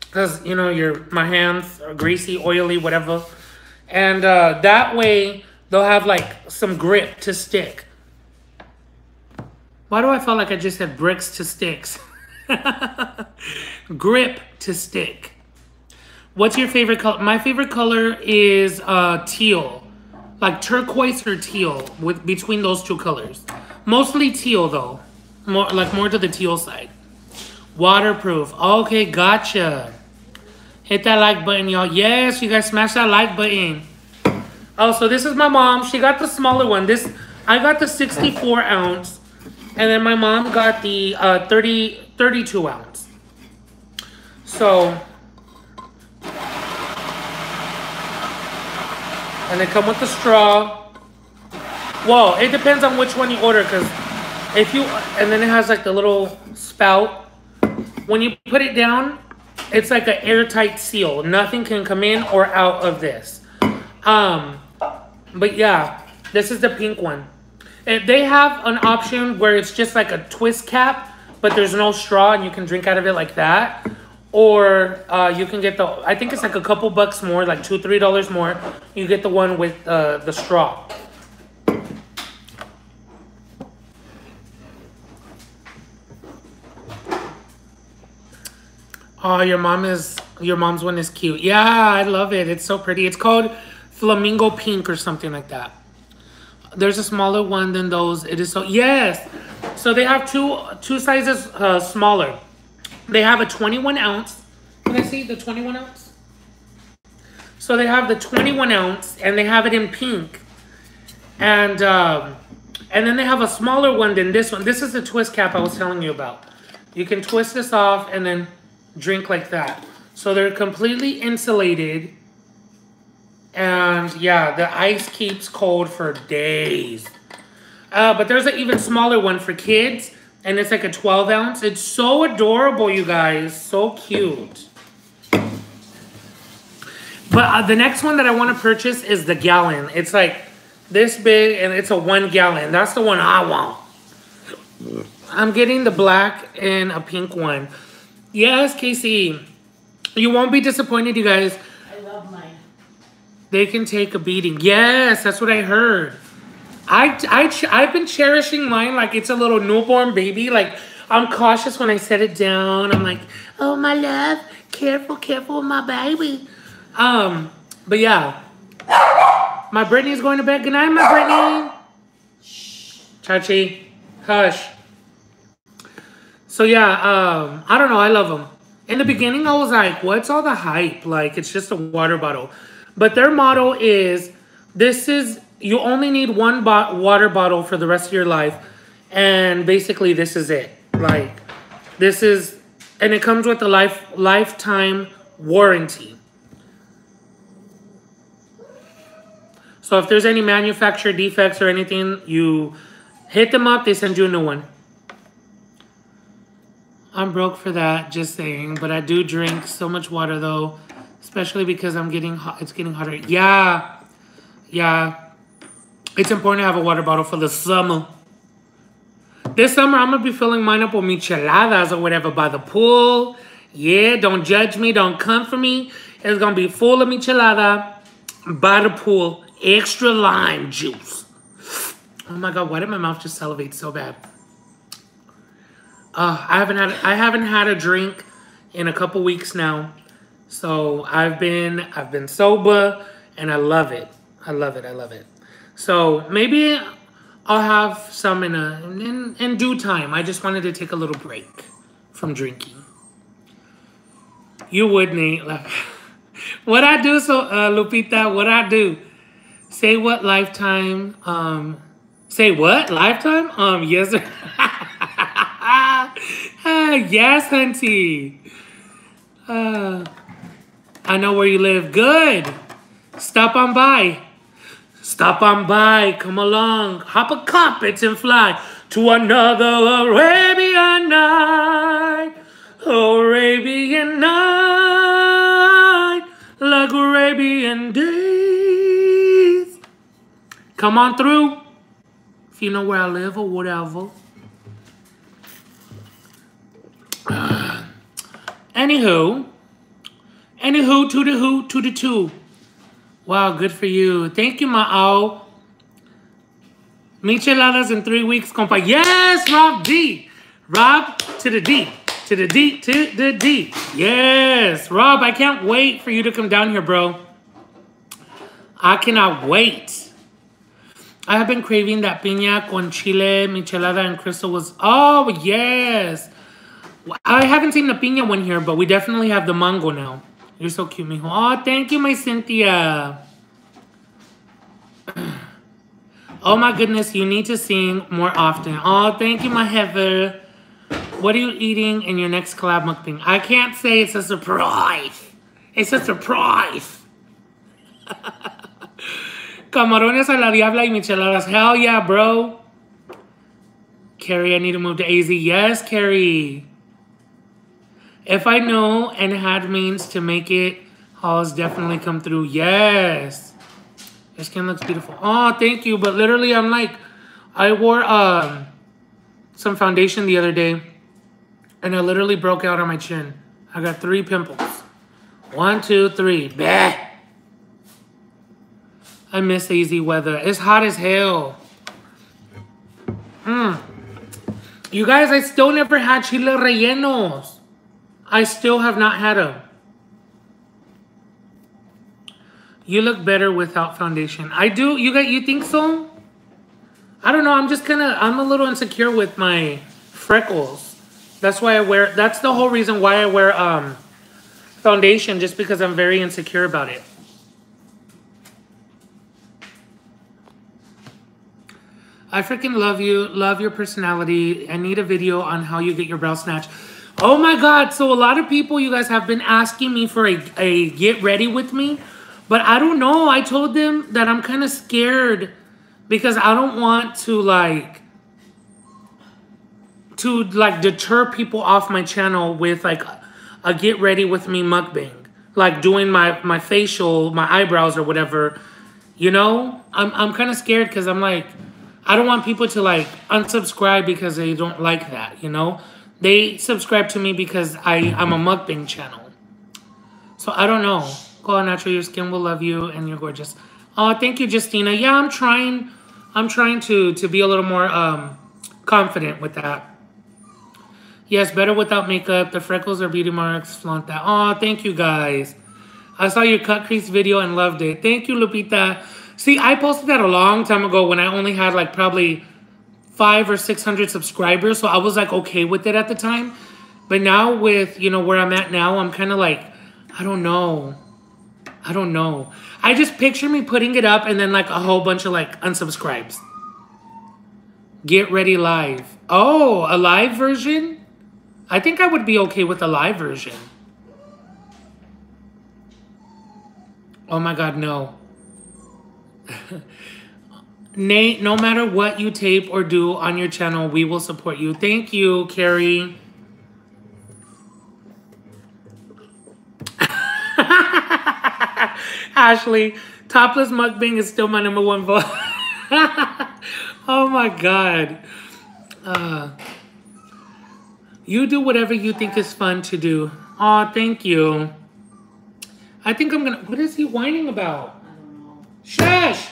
Because, you know, your my hands are greasy, oily, whatever. And uh, that way... They'll have like some grip to stick. Why do I feel like I just said bricks to sticks? Grip to stick. What's your favorite color? My favorite color is uh, teal. Like turquoise or teal, with between those two colors. Mostly teal though. More like more to the teal side. Waterproof. Okay, gotcha. Hit that like button, y'all. Yes, you guys smash that like button. Oh, so this is my mom. She got the smaller one. This I got the sixty-four ounce, and then my mom got the uh, thirty-two ounce. So, and they come with the straw. Whoa! It depends on which one you order, because if you and then it has like the little spout. When you put it down, it's like an airtight seal. Nothing can come in or out of this. Um, but yeah, this is the pink one. If they have an option where it's just like a twist cap, but there's no straw and you can drink out of it like that. Or uh, you can get the, I think it's like a couple bucks more, like two, three dollars more. You get the one with uh, the straw. Oh, your mom is, your mom's one is cute. Yeah, I love it. It's so pretty. It's called Flamingo pink or something like that. There's a smaller one than those. It is so, yes. So they have two two sizes uh, smaller. They have a twenty-one ounce. Can I see the twenty-one ounce? So they have the twenty-one ounce and they have it in pink. And um, and then they have a smaller one than this one. This is the twist cap I was telling you about. You can twist this off and then drink like that. So they're completely insulated. And yeah, the ice keeps cold for days. Uh, but there's an even smaller one for kids. And it's like a twelve ounce. It's so adorable, you guys. So cute. But uh, the next one that I want to purchase is the gallon. It's like this big and it's a one gallon. That's the one I want. I'm getting the black and a pink one. Yes, Casey. You won't be disappointed, you guys. I love mine. They can take a beating. Yes, that's what I heard. I, I, I've been cherishing mine like it's a little newborn baby. Like, I'm cautious when I set it down. I'm like, oh, my love. Careful, careful, my baby. Um, But, yeah. My Brittany's going to bed. Good night, my Brittany. Shh. Chachi. Hush. So, yeah. um, I don't know. I love them. In the beginning, I was like, what's all the hype? Like, it's just a water bottle. But their motto is, this is, you only need one bo- water bottle for the rest of your life. And basically, this is it. Like, this is, and it comes with a life lifetime warranty. So if there's any manufacturer defects or anything, you hit them up, they send you a new one. I'm broke for that, just saying. But I do drink so much water, though. Especially because I'm getting hot. It's getting hotter. Yeah. Yeah. It's important to have a water bottle for the summer. This summer, I'm going to be filling mine up with micheladas or whatever by the pool. Yeah, don't judge me. Don't come for me. It's going to be full of michelada by the pool. Extra lime juice. Oh, my God. Why did my mouth just salivate so bad? Uh, I haven't had, I haven't had a drink in a couple weeks now. So I've been I've been sober and I love it. I love it. I love it. So maybe I'll have some in a in, in due time. I just wanted to take a little break from drinking. You would need like what I do. So uh, Lupita, what I do? Say what lifetime? Um, say what lifetime? Um, yes. Sir. ah, yes, hunty. Uh. I know where you live. Good. Stop on by. Stop on by. Come along. Hop a carpet and fly to another Arabian night. Arabian night. Like Arabian days. Come on through. If you know where I live or whatever. Uh, anywho. Anywho, to the who, to the two. Wow, good for you. Thank you, Ma'o. Micheladas in three weeks, compa. Yes, Rob D. Rob, to the D. To the D, to the D. Yes, Rob, I can't wait for you to come down here, bro. I cannot wait. I have been craving that piña con chile, michelada, and crystal was... Oh, yes. I haven't seen the piña one here, but we definitely have the mango now. You're so cute, mijo. Oh, thank you, my Cynthia. Oh, my goodness. You need to sing more often. Oh, thank you, my Heather. What are you eating in your next collab mukbang? I can't say. It's a surprise. It's a surprise. Camarones a la diabla y micheladas. Hell yeah, bro. Carrie, I need to move to A Z. Yes, Carrie. If I know and had means to make it, hauls definitely come through. Yes. Your skin looks beautiful. Oh, thank you. But literally, I'm like, I wore um, some foundation the other day, and I literally broke out on my chin. I got three pimples. One, two, three. Bah. I miss the easy weather. It's hot as hell. Mm. You guys, I still never had chile rellenos. I still have not had them. You look better without foundation. I do. You got. You think so? I don't know. I'm just gonna. I'm a little insecure with my freckles. That's why I wear. That's the whole reason why I wear um, foundation. Just because I'm very insecure about it. I freaking love you. Love your personality. I need a video on how you get your brow snatched. Oh my God, so a lot of people, you guys, have been asking me for a, a get ready with me, but I don't know. I told them that I'm kind of scared because I don't want to like, to like deter people off my channel with like a, a get ready with me mukbang, like doing my, my facial, my eyebrows or whatever, you know? I'm, I'm kind of scared because I'm like, I don't want people to like unsubscribe because they don't like that, you know? They subscribe to me because I, I'm a mukbang channel. So I don't know. Go on natural. Your skin will love you and you're gorgeous. Oh, thank you, Justina. Yeah, I'm trying. I'm trying to, to be a little more um, confident with that. Yes, better without makeup. The freckles or beauty marks. Flaunt that. Oh, thank you, guys. I saw your cut crease video and loved it. Thank you, Lupita. See, I posted that a long time ago when I only had like probably... Five or six hundred subscribers, so I was like okay with it at the time, but now with you know where I'm at now, I'm kind of like I don't know, I don't know. I just picture me putting it up and then like a whole bunch of like unsubscribes. Get ready live. Oh, a live version. I think I would be okay with a live version. Oh my God, no. Nate, no matter what you tape or do on your channel, we will support you. Thank you, Carrie. Ashley, topless mukbang is still my number one vote. Oh my God. Uh, you do whatever you think is fun to do. Aw, thank you. I think I'm gonna... What is he whining about? I don't know. Shush!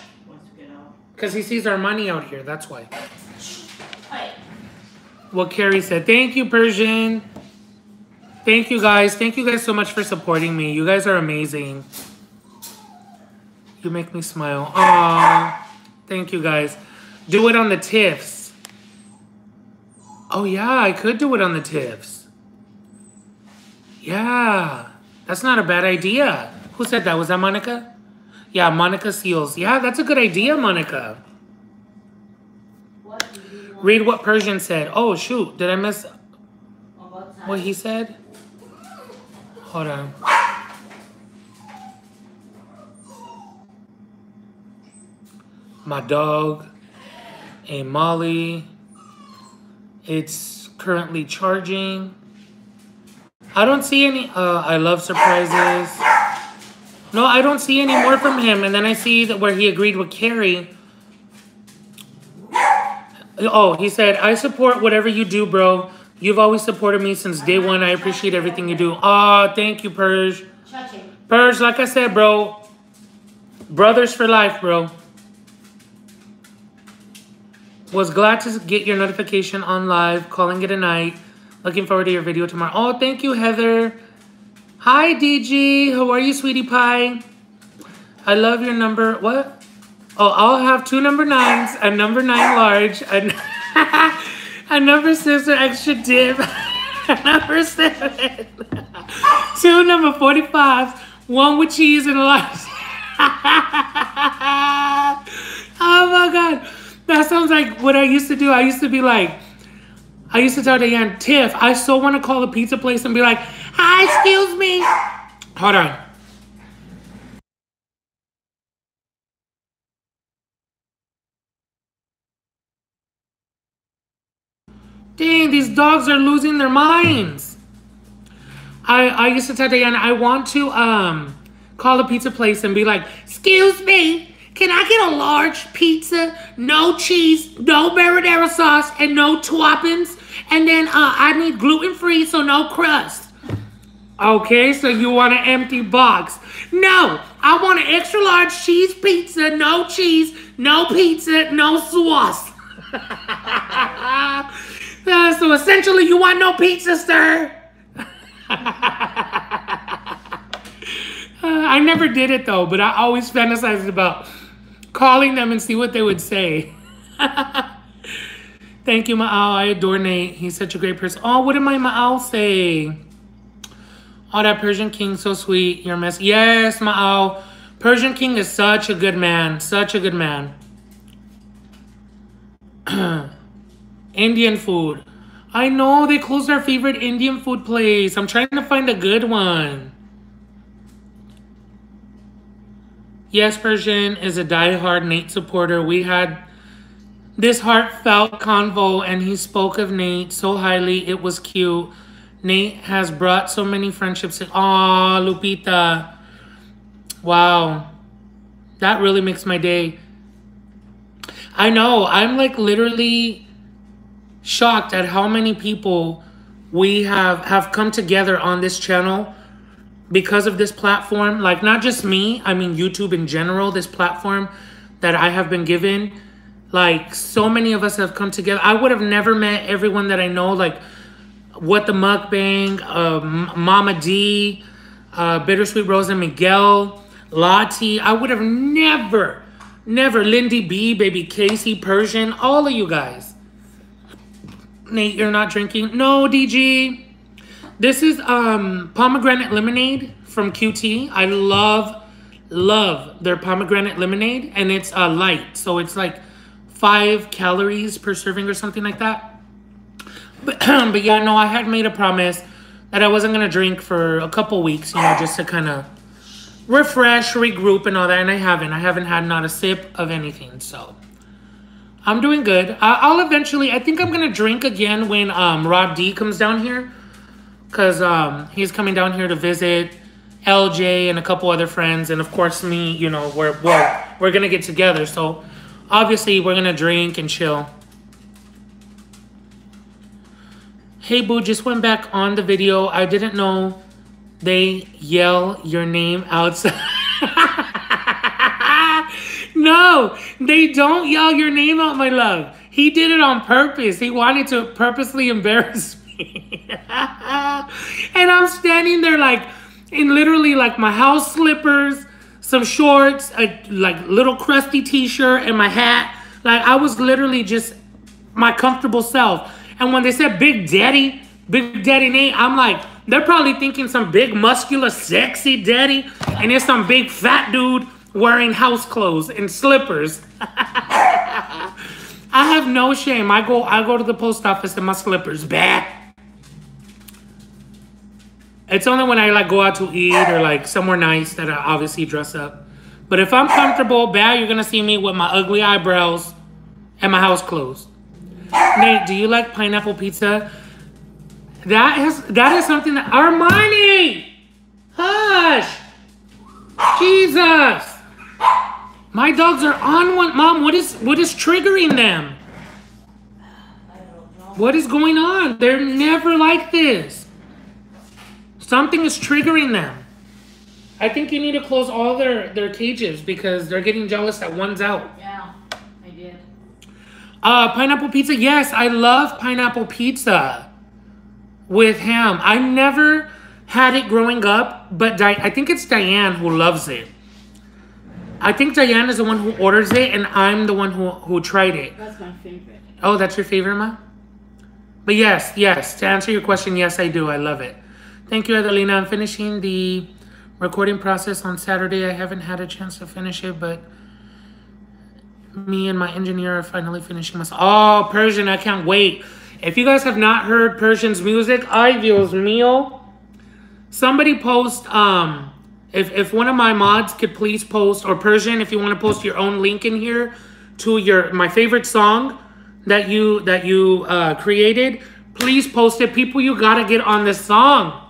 Because he sees our money out here, that's why. Hi. What Carrie said. Thank you, Persian. Thank you, guys. Thank you guys so much for supporting me. You guys are amazing. You make me smile. Aww. Thank you, guys. Do it on the tiffs. Oh, yeah. I could do it on the tiffs. Yeah. That's not a bad idea. Who said that? Was that Monica? Yeah, Monica Seals. Yeah, that's a good idea, Monica. What Read what Persian said. Oh, shoot. Did I miss what he said? Hold on. my dog, and Molly. It's currently charging. I don't see any, uh, I love surprises. No, I don't see any more from him. And then I see that where he agreed with Carrie. Oh, he said, I support whatever you do, bro. You've always supported me since day one. I appreciate everything you do. Aw, oh, thank you, Purge. Purge, like I said, bro. Brothers for life, bro. Was glad to get your notification on live. Calling it a night. Looking forward to your video tomorrow. Oh, thank you, Heather. Hi, D G. How are you, sweetie pie? I love your number. What? Oh, I'll have two number nines. A number nine large. A, a number six or extra dip. A number seven. Two number forty-fives. One with cheese and a large. Oh, my God. That sounds like what I used to do. I used to be like, I used to tell Diane, Tiff, I so want to call a pizza place and be like, hi, excuse me. Hold on. Dang, these dogs are losing their minds. I, I used to tell Diane, I want to um call a pizza place and be like, excuse me. Can I get a large pizza, no cheese, no marinara sauce, and no toppings? And then uh, I need gluten-free, so no crust. Okay, so you want an empty box. No, I want an extra large cheese pizza, no cheese, no pizza, no sauce. uh, so essentially, you want no pizza, sir. uh, I never did it, though, but I always fantasized about calling them and see what they would say. Thank you, Ma'al. I adore Nate. He's such a great person. Oh, what did my Ma'al say? Oh, that Persian King, so sweet. Your mess. Yes, Ma'al. Persian King is such a good man. Such a good man. Indian food. I know they closed our favorite Indian food place. I'm trying to find a good one. Yes, Persian is a diehard Nate supporter. We had this heartfelt convo, and he spoke of Nate so highly. It was cute. Nate has brought so many friendships. Aw, Lupita. Wow. That really makes my day. I know. I'm, like, literally shocked at how many people we have, have come together on this channel because of this platform. Like, not just me, I mean YouTube in general, this platform that I have been given. Like, so many of us have come together. I would have never met everyone that I know, like What the Mukbang, uh, Mama D, uh, Bittersweet Rose and Miguel, Lottie. I would have never, never, Lindy B, Baby Casey, Persian, all of you guys. Nate, you're not drinking? No, D G. This is um, pomegranate lemonade from Q T. I love, love their pomegranate lemonade. And it's uh, light. So it's like five calories per serving or something like that. But, but yeah, no, I had made a promise that I wasn't going to drink for a couple weeks, you know, just to kind of refresh, regroup, and all that. And I haven't. I haven't had not a sip of anything. So I'm doing good. I'll eventually, I think I'm going to drink again when um, Rob D comes down here. Because um, he's coming down here to visit L J and a couple other friends. And, of course, me, you know, we're, we're, we're going to get together. So, obviously, we're going to drink and chill. Hey, Boo, just went back on the video. I didn't know they yell your name outside. No, they don't yell your name out, my love. He did it on purpose. He wanted to purposely embarrass me. And I'm standing there like in literally like my house slippers, some shorts, a like little crusty t-shirt, and my hat. Like, I was literally just my comfortable self. And when they said Big Daddy, Big Daddy Nate, I'm like, they're probably thinking some big muscular sexy daddy, and it's some big fat dude wearing house clothes and slippers. I have no shame. I go I go to the post office in my slippers. Bah. It's only when I like go out to eat or like somewhere nice that I obviously dress up. But if I'm comfortable, bow, you're gonna see me with my ugly eyebrows and my house clothes. Nate, do you like pineapple pizza? That is, that is something that, Armani! Hush! Jesus! My dogs are on one. Mom, what is, what is triggering them? What is going on? They're never like this. Something is triggering them. I think you need to close all their, their cages because they're getting jealous that one's out. Yeah, I did. Uh, pineapple pizza. Yes, I love pineapple pizza with ham. I never had it growing up, but Di I think it's Diane who loves it. I think Diane is the one who orders it, and I'm the one who, who tried it. That's my favorite. Oh, that's your favorite, Ma? But yes, yes, to answer your question, yes, I do. I love it. Thank you, Idolina. I'm finishing the recording process on Saturday. I haven't had a chance to finish it, but me and my engineer are finally finishing this. Oh, Persian, I can't wait. If you guys have not heard Persian's music, ay Dios mío. Somebody post, um, if, if one of my mods could please post, or Persian, if you want to post your own link in here to your my favorite song that you, that you uh, created, please post it. People, you got to get on this song.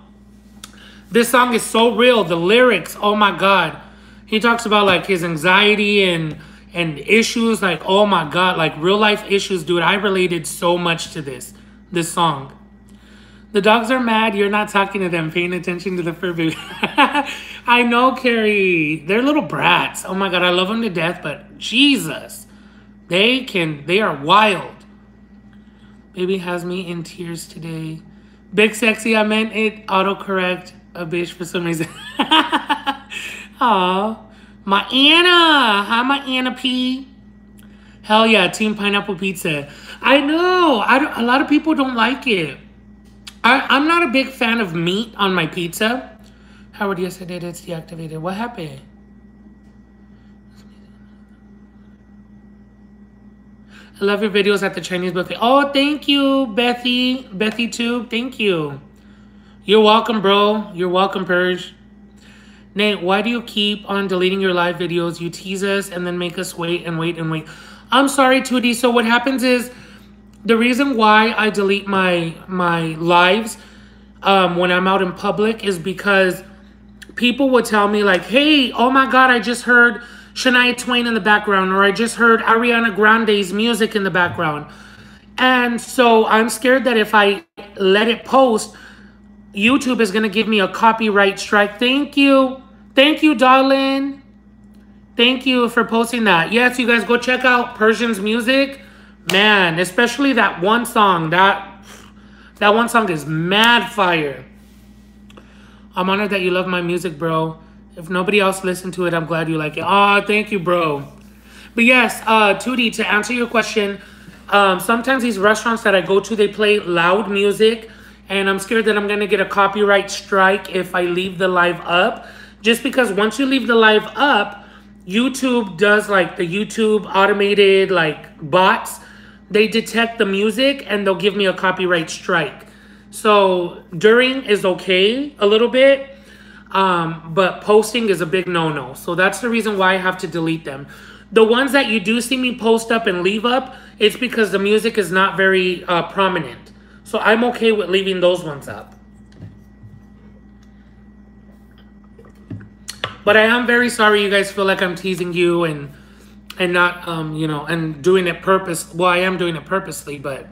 This song is so real. The lyrics, oh my God. He talks about like his anxiety and and issues, like, oh my God, like real life issues, dude. I related so much to this, this song. The dogs are mad. You're not talking to them, paying attention to the fur baby. I know, Carrie. They're little brats. Oh my God, I love them to death, but Jesus. They can, they are wild. Baby has me in tears today. Big sexy, I meant it. Autocorrect a bitch for some reason. Aw. My Anna. Hi, my Anna P. Hell yeah, Team Pineapple Pizza. I know. I don't, a lot of people don't like it. I, I'm not a big fan of meat on my pizza. Howard, yes, I did. It's deactivated. What happened? I love your videos at the Chinese buffet. Oh, thank you, Bethy. Bethy Tube, thank you. You're welcome, bro. You're welcome, Purge. Nate, why do you keep on deleting your live videos? You tease us and then make us wait and wait and wait. I'm sorry, two D. So what happens is, the reason why I delete my my lives um, when I'm out in public is because people will tell me like, hey, oh my God, I just heard Shania Twain in the background, or I just heard Ariana Grande's music in the background. And so I'm scared that if I let it post, YouTube is going to give me a copyright strike. Thank you. Thank you, darling. Thank you for posting that. Yes, you guys go check out Persian's music. Man, especially that one song. That, that one song is mad fire. I'm honored that you love my music, bro. If nobody else listened to it, I'm glad you like it. Aw, thank you, bro. But yes, uh, two D, to answer your question, um, sometimes these restaurants that I go to, they play loud music, and I'm scared that I'm going to get a copyright strike if I leave the live up. Just because once you leave the live up, YouTube does, like, the YouTube automated, like, bots. They detect the music, and they'll give me a copyright strike. So during is okay a little bit. Um, but posting is a big no-no. So that's the reason why I have to delete them. The ones that you do see me post up and leave up, it's because the music is not very uh, prominent. So I'm okay with leaving those ones up. But I am very sorry you guys feel like I'm teasing you and and not, um, you know, and doing it purpose. Well, I am doing it purposely, but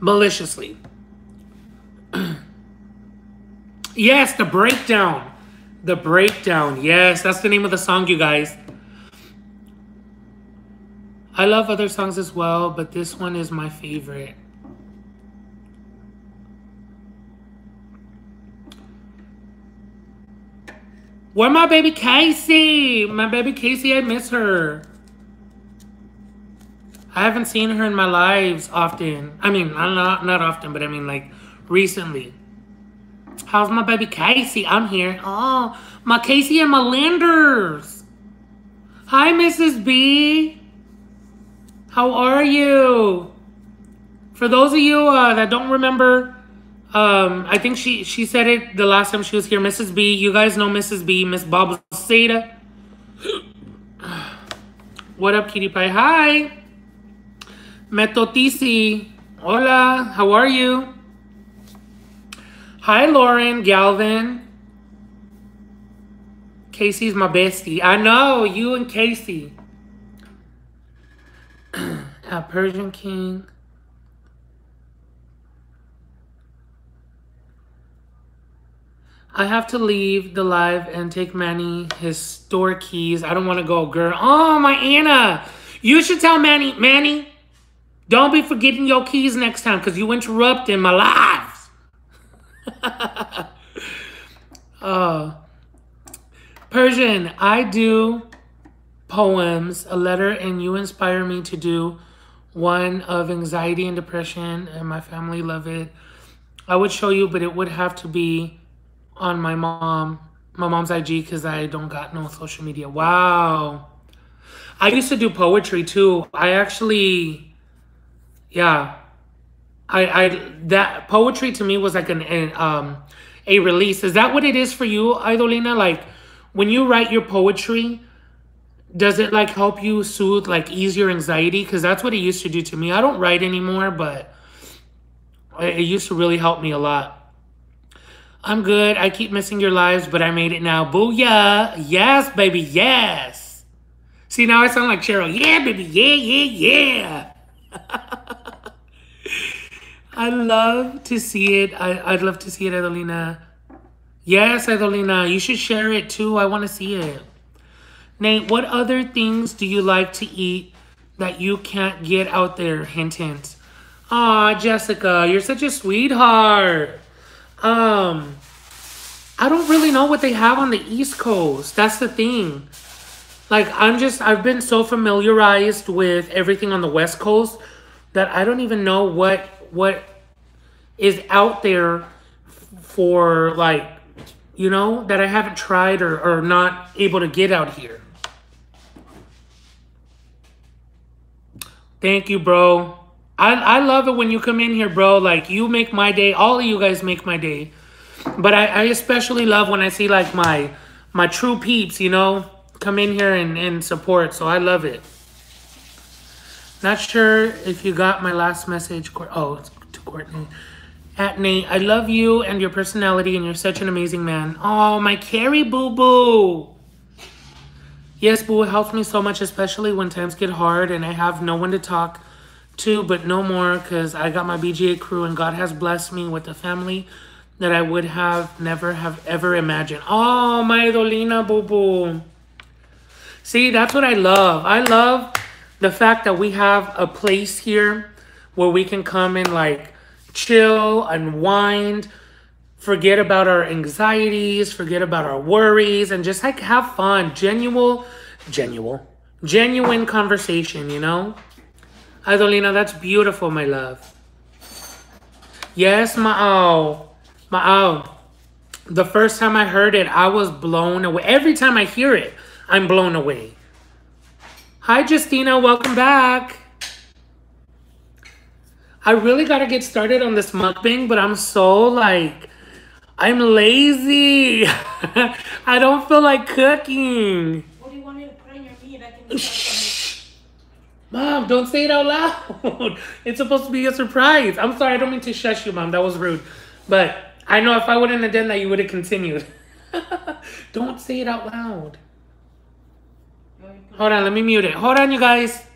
maliciously. Yes, The Breakdown. The Breakdown. Yes, that's the name of the song, you guys. I love other songs as well, but this one is my favorite. Where my baby Casey? My baby Casey, I miss her. I haven't seen her in my lives often. I mean, not, not often, but I mean, like, recently. How's my baby Casey? I'm here. Oh, my Casey and my Landers. Hi, Missus B. How are you? For those of you uh, that don't remember, um, I think she, she said it the last time she was here. Missus B. You guys know Missus B. Miss Bob Seda. What up, Kitty Pie? Hi! Metotisi. Hola, how are you? Hi, Lauren, Galvin. Casey's my bestie. I know, you and Casey. A Persian King. I have to leave the live and take Manny his store keys. I don't want to go, girl. Oh, my Anna. You should tell Manny, Manny, don't be forgetting your keys next time because you interrupting my lives. uh, Persian, I do poems, a letter, and you inspire me to do one of anxiety and depression, and my family love it. I would show you, but it would have to be on my mom, my mom's I G, because I don't got no social media. Wow. I used to do poetry too. I actually, yeah, I, I that poetry to me was like an, an um a release. Is that what it is for you, Idolina? Like when you write your poetry, does it like help you soothe, like ease your anxiety? Because that's what it used to do to me. I don't write anymore, but it used to really help me a lot. I'm good. I keep missing your lives, but I made it now. Booyah. Yes, baby. Yes. See, now I sound like Cheryl. Yeah, baby. Yeah, yeah, yeah. I love to see it. I, I'd love to see it, Idolina. Yes, Idolina. You should share it, too. I want to see it. Nate, what other things do you like to eat that you can't get out there? Hint, hint. Aw, Jessica, you're such a sweetheart. Um, I don't really know what they have on the East Coast. That's the thing. Like, I'm just, I've been so familiarized with everything on the West Coast that I don't even know what, what is out there for, like, you know, that I haven't tried or, or not able to get out here. Thank you, bro. I, I love it when you come in here, bro. Like, you make my day. All of you guys make my day. But I, I especially love when I see, like, my my true peeps, you know, come in here and, and support. So I love it. Not sure if you got my last message. Oh, it's to Courtney. At Nate, I love you and your personality, and you're such an amazing man. Oh, my Carrie boo-boo. Yes, boo, it helps me so much, especially when times get hard and I have no one to talk Two, but no more, because I got my B G A crew and God has blessed me with a family that I would have never have ever imagined. Oh, my Idolina boo-boo. See, that's what I love. I love the fact that we have a place here where we can come and like chill, unwind, forget about our anxieties, forget about our worries, and just like have fun. Genuine, genuine, genuine conversation, you know? Idolina, that's beautiful, my love. Yes, Ma'au. Ma'au. The first time I heard it, I was blown away. Every time I hear it, I'm blown away. Hi, Justina. Welcome back. I really got to get started on this mukbang, but I'm so, like, I'm lazy. I don't feel like cooking. What do you want me to put on your meat? I can do Mom, don't say it out loud. It's supposed to be a surprise. I'm sorry. I don't mean to shush you, Mom. That was rude. But I know if I wouldn't have done that, you would have continued. Don't say it out loud. Hold on. Let me mute it. Hold on, you guys.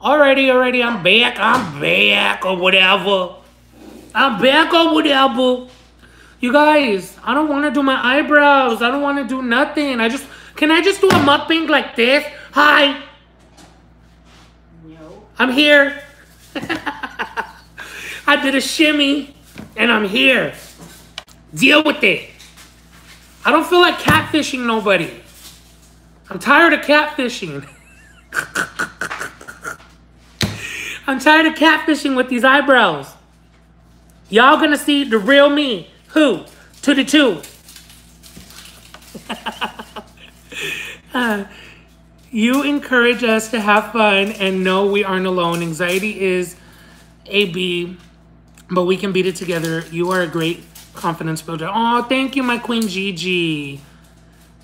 Alrighty, already, I'm back, I'm back, or whatever. I'm back, or whatever. You guys, I don't want to do my eyebrows. I don't want to do nothing. I just, Can I just do a mukbang like this? Hi. No. I'm here. I did a shimmy and I'm here. Deal with it. I don't feel like catfishing nobody. I'm tired of catfishing. I'm tired of catfishing with these eyebrows. Y'all gonna see the real me. Who? To the two. uh, you encourage us to have fun and know we aren't alone. Anxiety is a B, but we can beat it together. You are a great confidence builder. Oh, thank you, my queen Gigi.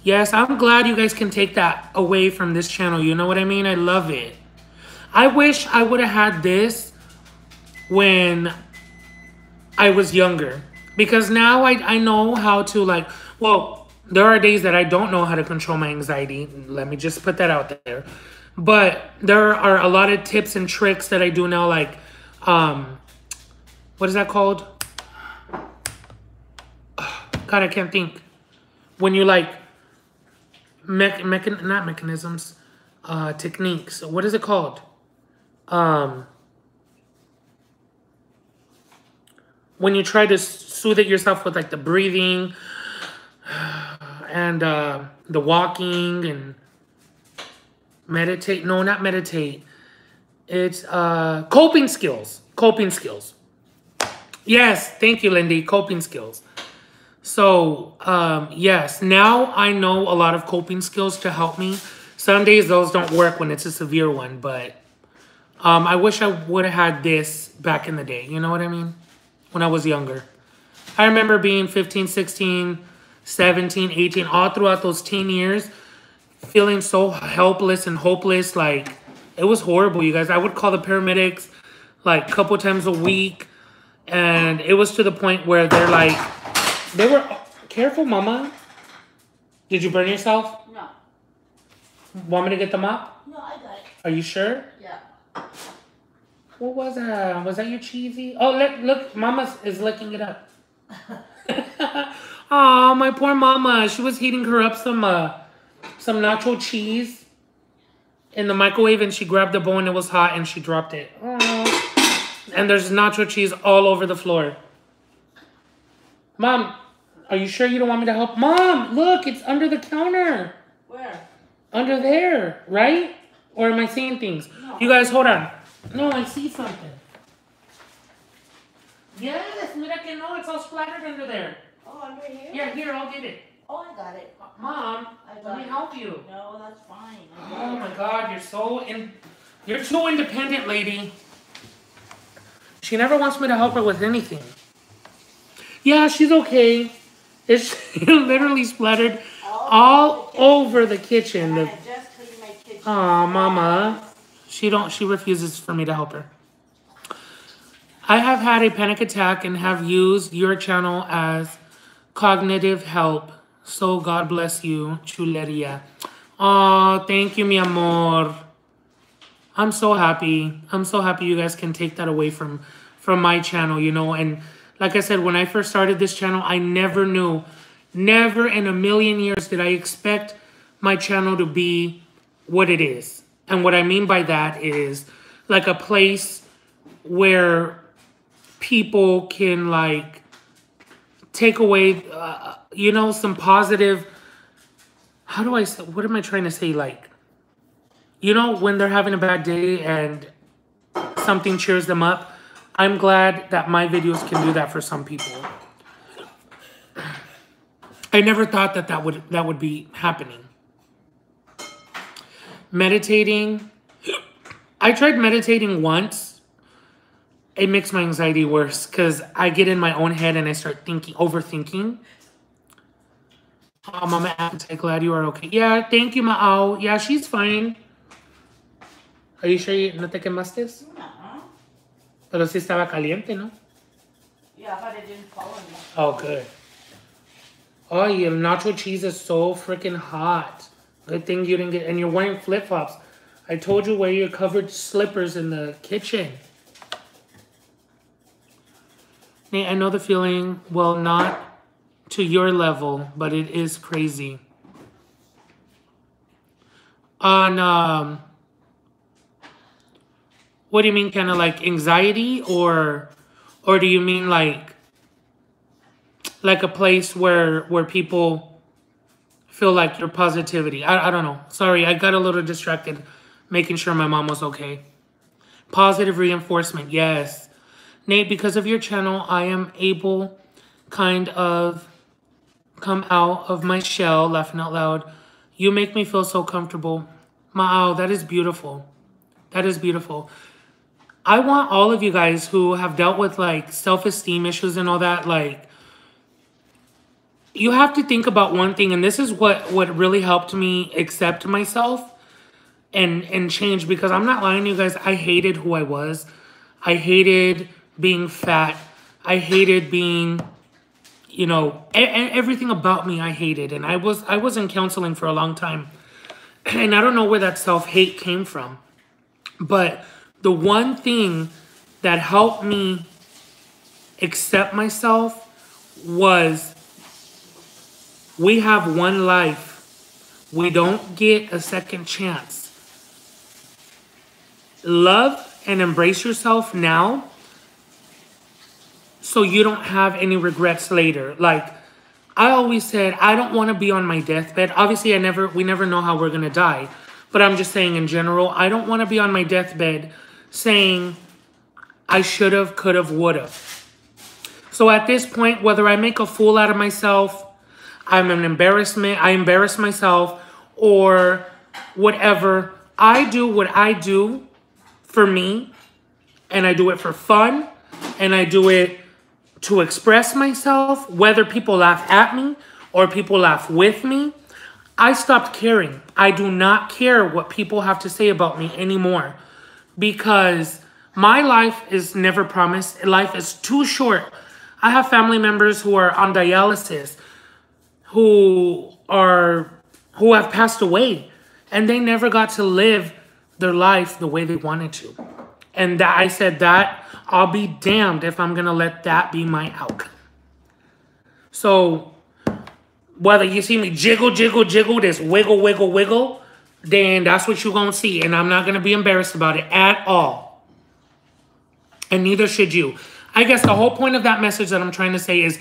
Yes, I'm glad you guys can take that away from this channel. You know what I mean? I love it. I wish I would have had this when I was younger, because now I, I know how to, like, well, there are days that I don't know how to control my anxiety. Let me just put that out there. But there are a lot of tips and tricks that I do now, like, um, what is that called? God, I can't think. When you, like, mech mechan not mechanisms, uh, techniques. What is it called? Um... When you try to soothe it yourself with, like, the breathing and uh, the walking and meditate. No, not meditate. It's uh, coping skills. Coping skills. Yes. Thank you, Lindy. Coping skills. So, um, yes. Now I know a lot of coping skills to help me. Some days those don't work when it's a severe one. But um, I wish I would have had this back in the day. You know what I mean? When I was younger. I remember being fifteen, sixteen, seventeen, eighteen, all throughout those teen years, feeling so helpless and hopeless. Like, it was horrible, you guys. I would call the paramedics like a couple times a week. And it was to the point where they're like, they were, careful, mama. Did you burn yourself? No. Want me to get the mop? No, I got it. Are you sure? Yeah. What was that? Was that your cheesy? Oh, look, look, mama is licking it up. Oh, my poor mama. She was heating her up some uh, some nacho cheese in the microwave, and she grabbed the bowl, and it was hot, and she dropped it. Oh. And there's nacho cheese all over the floor. Mom, are you sure you don't want me to help? Mom, look, it's under the counter. Where? Under there, right? Or am I seeing things? No. You guys, hold on. No, I see something. Yes, mira que no, it's all splattered under there. Oh, under here? Yeah, here, I'll get it. Oh, I got it. Mom, I got let me it. help you. No, that's fine. Oh my God, you're so, in, you're so independent, lady. She never wants me to help her with anything. Yeah, she's okay. It's literally splattered all, all over the kitchen. The kitchen. I just cleaned my kitchen. Aw, mama. She don't. She refuses for me to help her. I have had a panic attack and have used your channel as cognitive help. So God bless you, Chuleria. Oh, thank you, mi amor. I'm so happy. I'm so happy you guys can take that away from, from my channel, you know. And like I said, when I first started this channel, I never knew. Never in a million years did I expect my channel to be what it is. And what I mean by that is, like, a place where people can, like, take away, uh, you know, some positive, how do I, what am I trying to say? Like, you know, when they're having a bad day and something cheers them up, I'm glad that my videos can do that for some people. I never thought that that would, that would be happening. Meditating. I tried meditating once. It makes my anxiety worse because I get in my own head and I start thinking, overthinking. Oh, Mama Appetite, glad you are okay. Yeah, thank you, Ma'au. Yeah, she's fine. Are you sure you no te quemaste? No. Pero si estaba caliente, no? Yeah, but it didn't fall on me. Oh, good. Oh, your nacho cheese is so freaking hot. Good thing you didn't get, and you're wearing flip-flops. I told you wear your covered slippers in the kitchen. Nate, I know the feeling, well, not to your level, but it is crazy. on um, what do you mean, kind of like anxiety, or or do you mean like like a place where where people feel like your positivity? I, I don't know. Sorry, I got a little distracted making sure my mom was okay. Positive reinforcement, yes. Nate, because of your channel, I am able kind of come out of my shell, laughing out loud. You make me feel so comfortable. Ma'au, that is beautiful. That is beautiful. I want all of you guys who have dealt with like self-esteem issues and all that, like, you have to think about one thing, and this is what, what really helped me accept myself and, and change, because I'm not lying to you guys, I hated who I was. I hated being fat. I hated being, you know, e everything about me I hated. And I was I was in counseling for a long time. And I don't know where that self-hate came from. But the one thing that helped me accept myself was, we have one life. We don't get a second chance. Love and embrace yourself now, so you don't have any regrets later. Like I always said, I don't want to be on my deathbed. Obviously, I never, we never know how we're going to die. But I'm just saying in general, I don't want to be on my deathbed saying I should have, could have, would have. So at this point, whether I make a fool out of myself, I'm an embarrassment, I embarrass myself or whatever, I do what I do for me, and I do it for fun, and I do it to express myself, whether people laugh at me or people laugh with me. I stopped caring. I do not care what people have to say about me anymore, because my life is never promised. Life is too short. I have family members who are on dialysis, who are who have passed away, and they never got to live their life the way they wanted to. And that, I said that, I'll be damned if I'm gonna let that be my outcome. So whether you see me jiggle, jiggle, jiggle, this wiggle, wiggle, wiggle, then that's what you're gonna see. And I'm not gonna be embarrassed about it at all. And neither should you. I guess the whole point of that message that I'm trying to say is,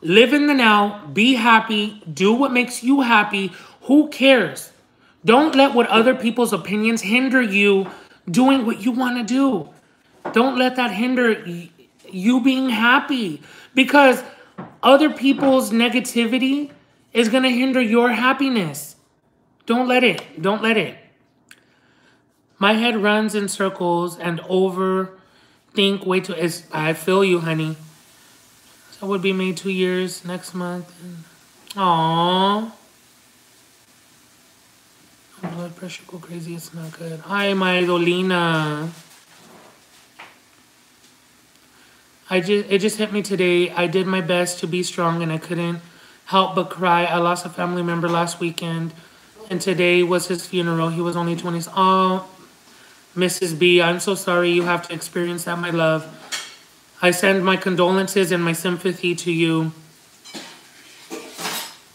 live in the now, be happy, do what makes you happy. Who cares? Don't let what other people's opinions hinder you doing what you want to do. Don't let that hinder you being happy, because other people's negativity is going to hinder your happiness. Don't let it. Don't let it. My head runs in circles and overthink way too. It's, I feel you, honey. So it would be made two years next month. Aww. Blood pressure go crazy, it's not good. Hi, my Idolina. I just, it just hit me today. I did my best to be strong and I couldn't help but cry. I lost a family member last weekend and today was his funeral. He was only twenty. Oh, Missus B, I'm so sorry you have to experience that, my love. I send my condolences and my sympathy to you.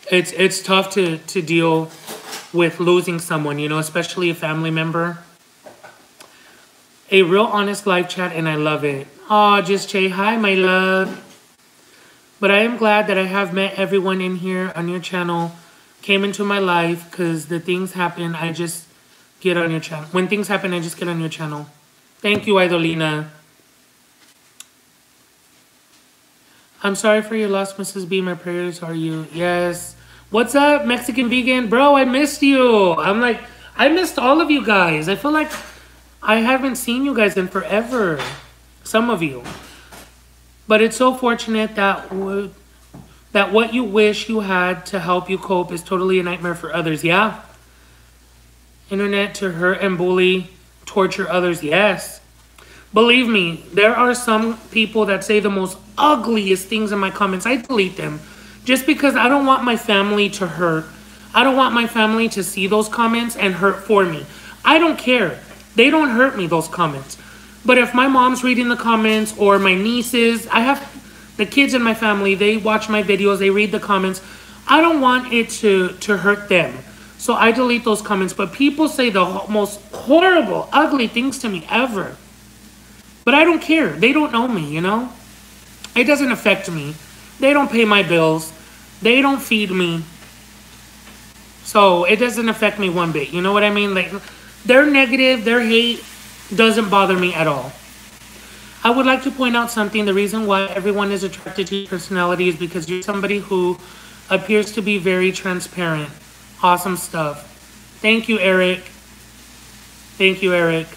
It's, it's tough to, to deal with losing someone, you know, especially a family member. A real honest live chat, and I love it. Aw, just say hi, my love. But I am glad that I have met everyone in here on your channel, came into my life, because the things happen, I just get on your channel. When things happen, I just get on your channel. Thank you, Idolina. I'm sorry for your loss, Missus B. My prayers are you. Yes. What's up, Mexican vegan? Bro, I missed you. I'm like, I missed all of you guys. I feel like I haven't seen you guys in forever. Some of you. But it's so fortunate that, that what you wish you had to help you cope is totally a nightmare for others. Yeah. Internet to hurt and bully, torture others. Yes. Believe me, there are some people that say the most ugliest things in my comments. I delete them. Just because I don't want my family to hurt. I don't want my family to see those comments and hurt for me. I don't care. They don't hurt me, those comments. But if my mom's reading the comments or my nieces, I have the kids in my family, they watch my videos, they read the comments. I don't want it to, to hurt them. So I delete those comments. But people say the most horrible, ugly things to me ever. But I don't care. They don't know me, you know? It doesn't affect me. They don't pay my bills. They don't feed me. So it doesn't affect me one bit. You know what I mean? Like, their negative, their hate doesn't bother me at all. I would like to point out something. The reason why everyone is attracted to your personality is because you're somebody who appears to be very transparent. Awesome stuff. Thank you, Eric. Thank you, Eric.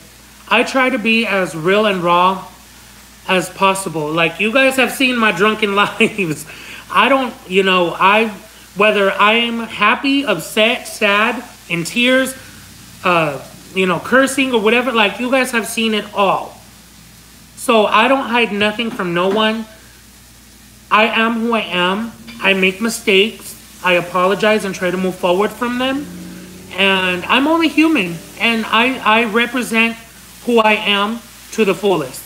I try to be as real and raw as possible. Like, you guys have seen my drunken lives. I don't, you know, I, whether I'm happy, upset, sad, in tears, uh, you know, cursing or whatever, like, you guys have seen it all. So I don't hide nothing from no one. I am who I am. I make mistakes. I apologize and try to move forward from them. And I'm only human. And I, I represent who I am to the fullest.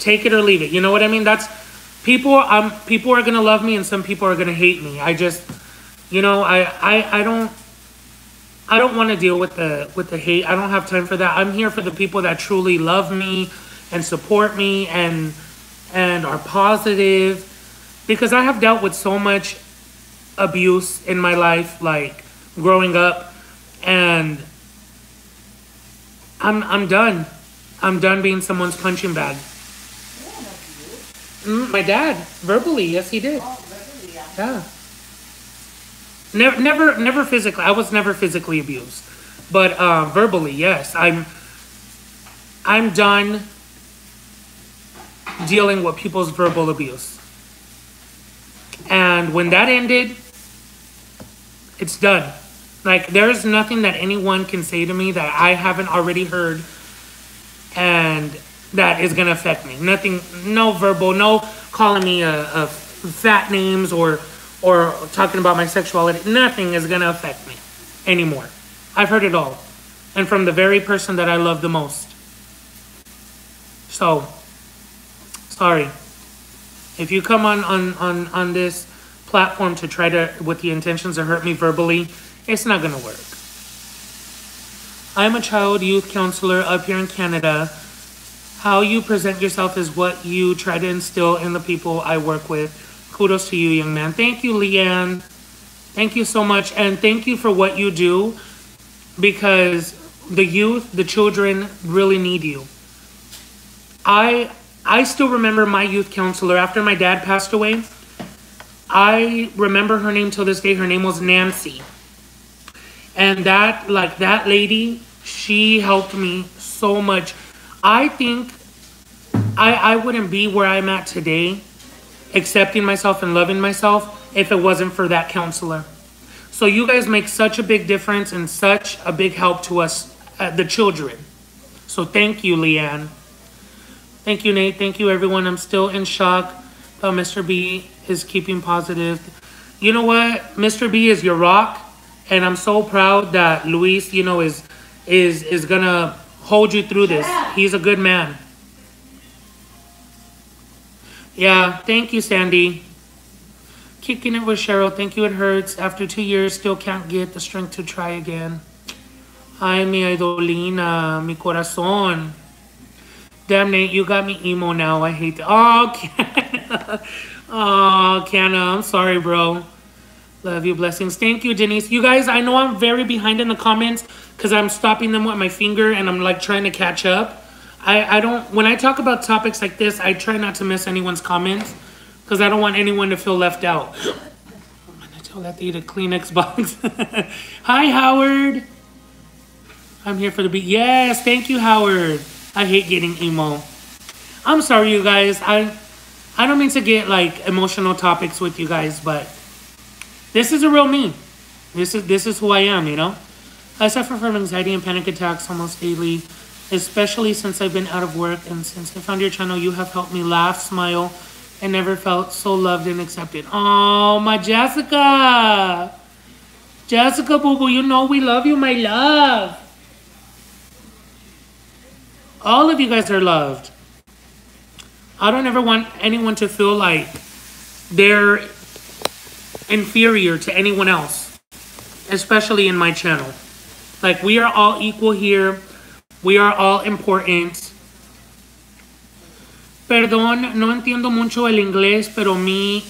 Take it or leave it. You know what I mean? That's people. Um, people are gonna love me, and some people are gonna hate me. I just, you know, I, I, I don't, I don't want to deal with the with the hate. I don't have time for that. I'm here for the people that truly love me and support me and and are positive, because I have dealt with so much abuse in my life, like growing up, and I'm I'm done. I'm done being someone's punching bag. Mm, my dad, verbally, yes he did. Oh, verbally, yeah. Yeah. Never, never, never physically. I was never physically abused, but uh, verbally, yes. I'm I'm done dealing with people's verbal abuse. And when that ended, it's done. Like, there's nothing that anyone can say to me that I haven't already heard and that is going to affect me. Nothing, no verbal, no calling me a, a fat names or or talking about my sexuality. Nothing is going to affect me anymore. I've heard it all. And from the very person that I love the most. So, sorry. If you come on, on, on, on this platform to try to, with the intentions to hurt me verbally, it's not going to work. I'm a child youth counselor up here in Canada. How you present yourself is what you try to instill in the people I work with. Kudos to you, young man. Thank you, Leanne. Thank you so much. And thank you for what you do, because the youth, the children really need you. I... I still remember my youth counselor after my dad passed away. I remember her name till this day. Her name was Nancy. And that, like, that lady, she helped me so much. I think I, I wouldn't be where I'm at today, accepting myself and loving myself, if it wasn't for that counselor. So you guys make such a big difference and such a big help to us, uh, the children. So thank you, Leanne. Thank you, Nate. Thank you, everyone. I'm still in shock that Mister B is keeping positive. You know what? Mister B is your rock, and I'm so proud that Luis, you know, is is is gonna hold you through this. He's a good man. Yeah. Thank you, Sandy. Kicking it with Cheryl. Thank you. It hurts. After two years, still can't get the strength to try again. Ay, mi Idolina, mi corazón. Damn, Nate, you got me emo now. I hate that. Oh, Canna. Oh, Canna, I'm sorry, bro. Love you. Blessings. Thank you, Denise. You guys, I know I'm very behind in the comments because I'm stopping them with my finger and I'm, like, trying to catch up. I, I don't... When I talk about topics like this, I try not to miss anyone's comments because I don't want anyone to feel left out. I'm going to tell that to eat a Kleenex box. Hi, Howard. I'm here for the beat. Yes, thank you, Howard. I hate getting emo. I'm sorry, you guys. I I don't mean to get, like, emotional topics with you guys, but this is a real me. This is this is who I am, you know? I suffer from anxiety and panic attacks almost daily, especially since I've been out of work, and since I found your channel, you have helped me laugh, smile, and never felt so loved and accepted. Oh, my Jessica. Jessica, boo-boo, you know we love you, my love. All of you guys are loved. I don't ever want anyone to feel like they're inferior to anyone else. especially in my channel. Like, we are all equal here. We are all important. Perdón, no entiendo mucho el inglés, pero mi,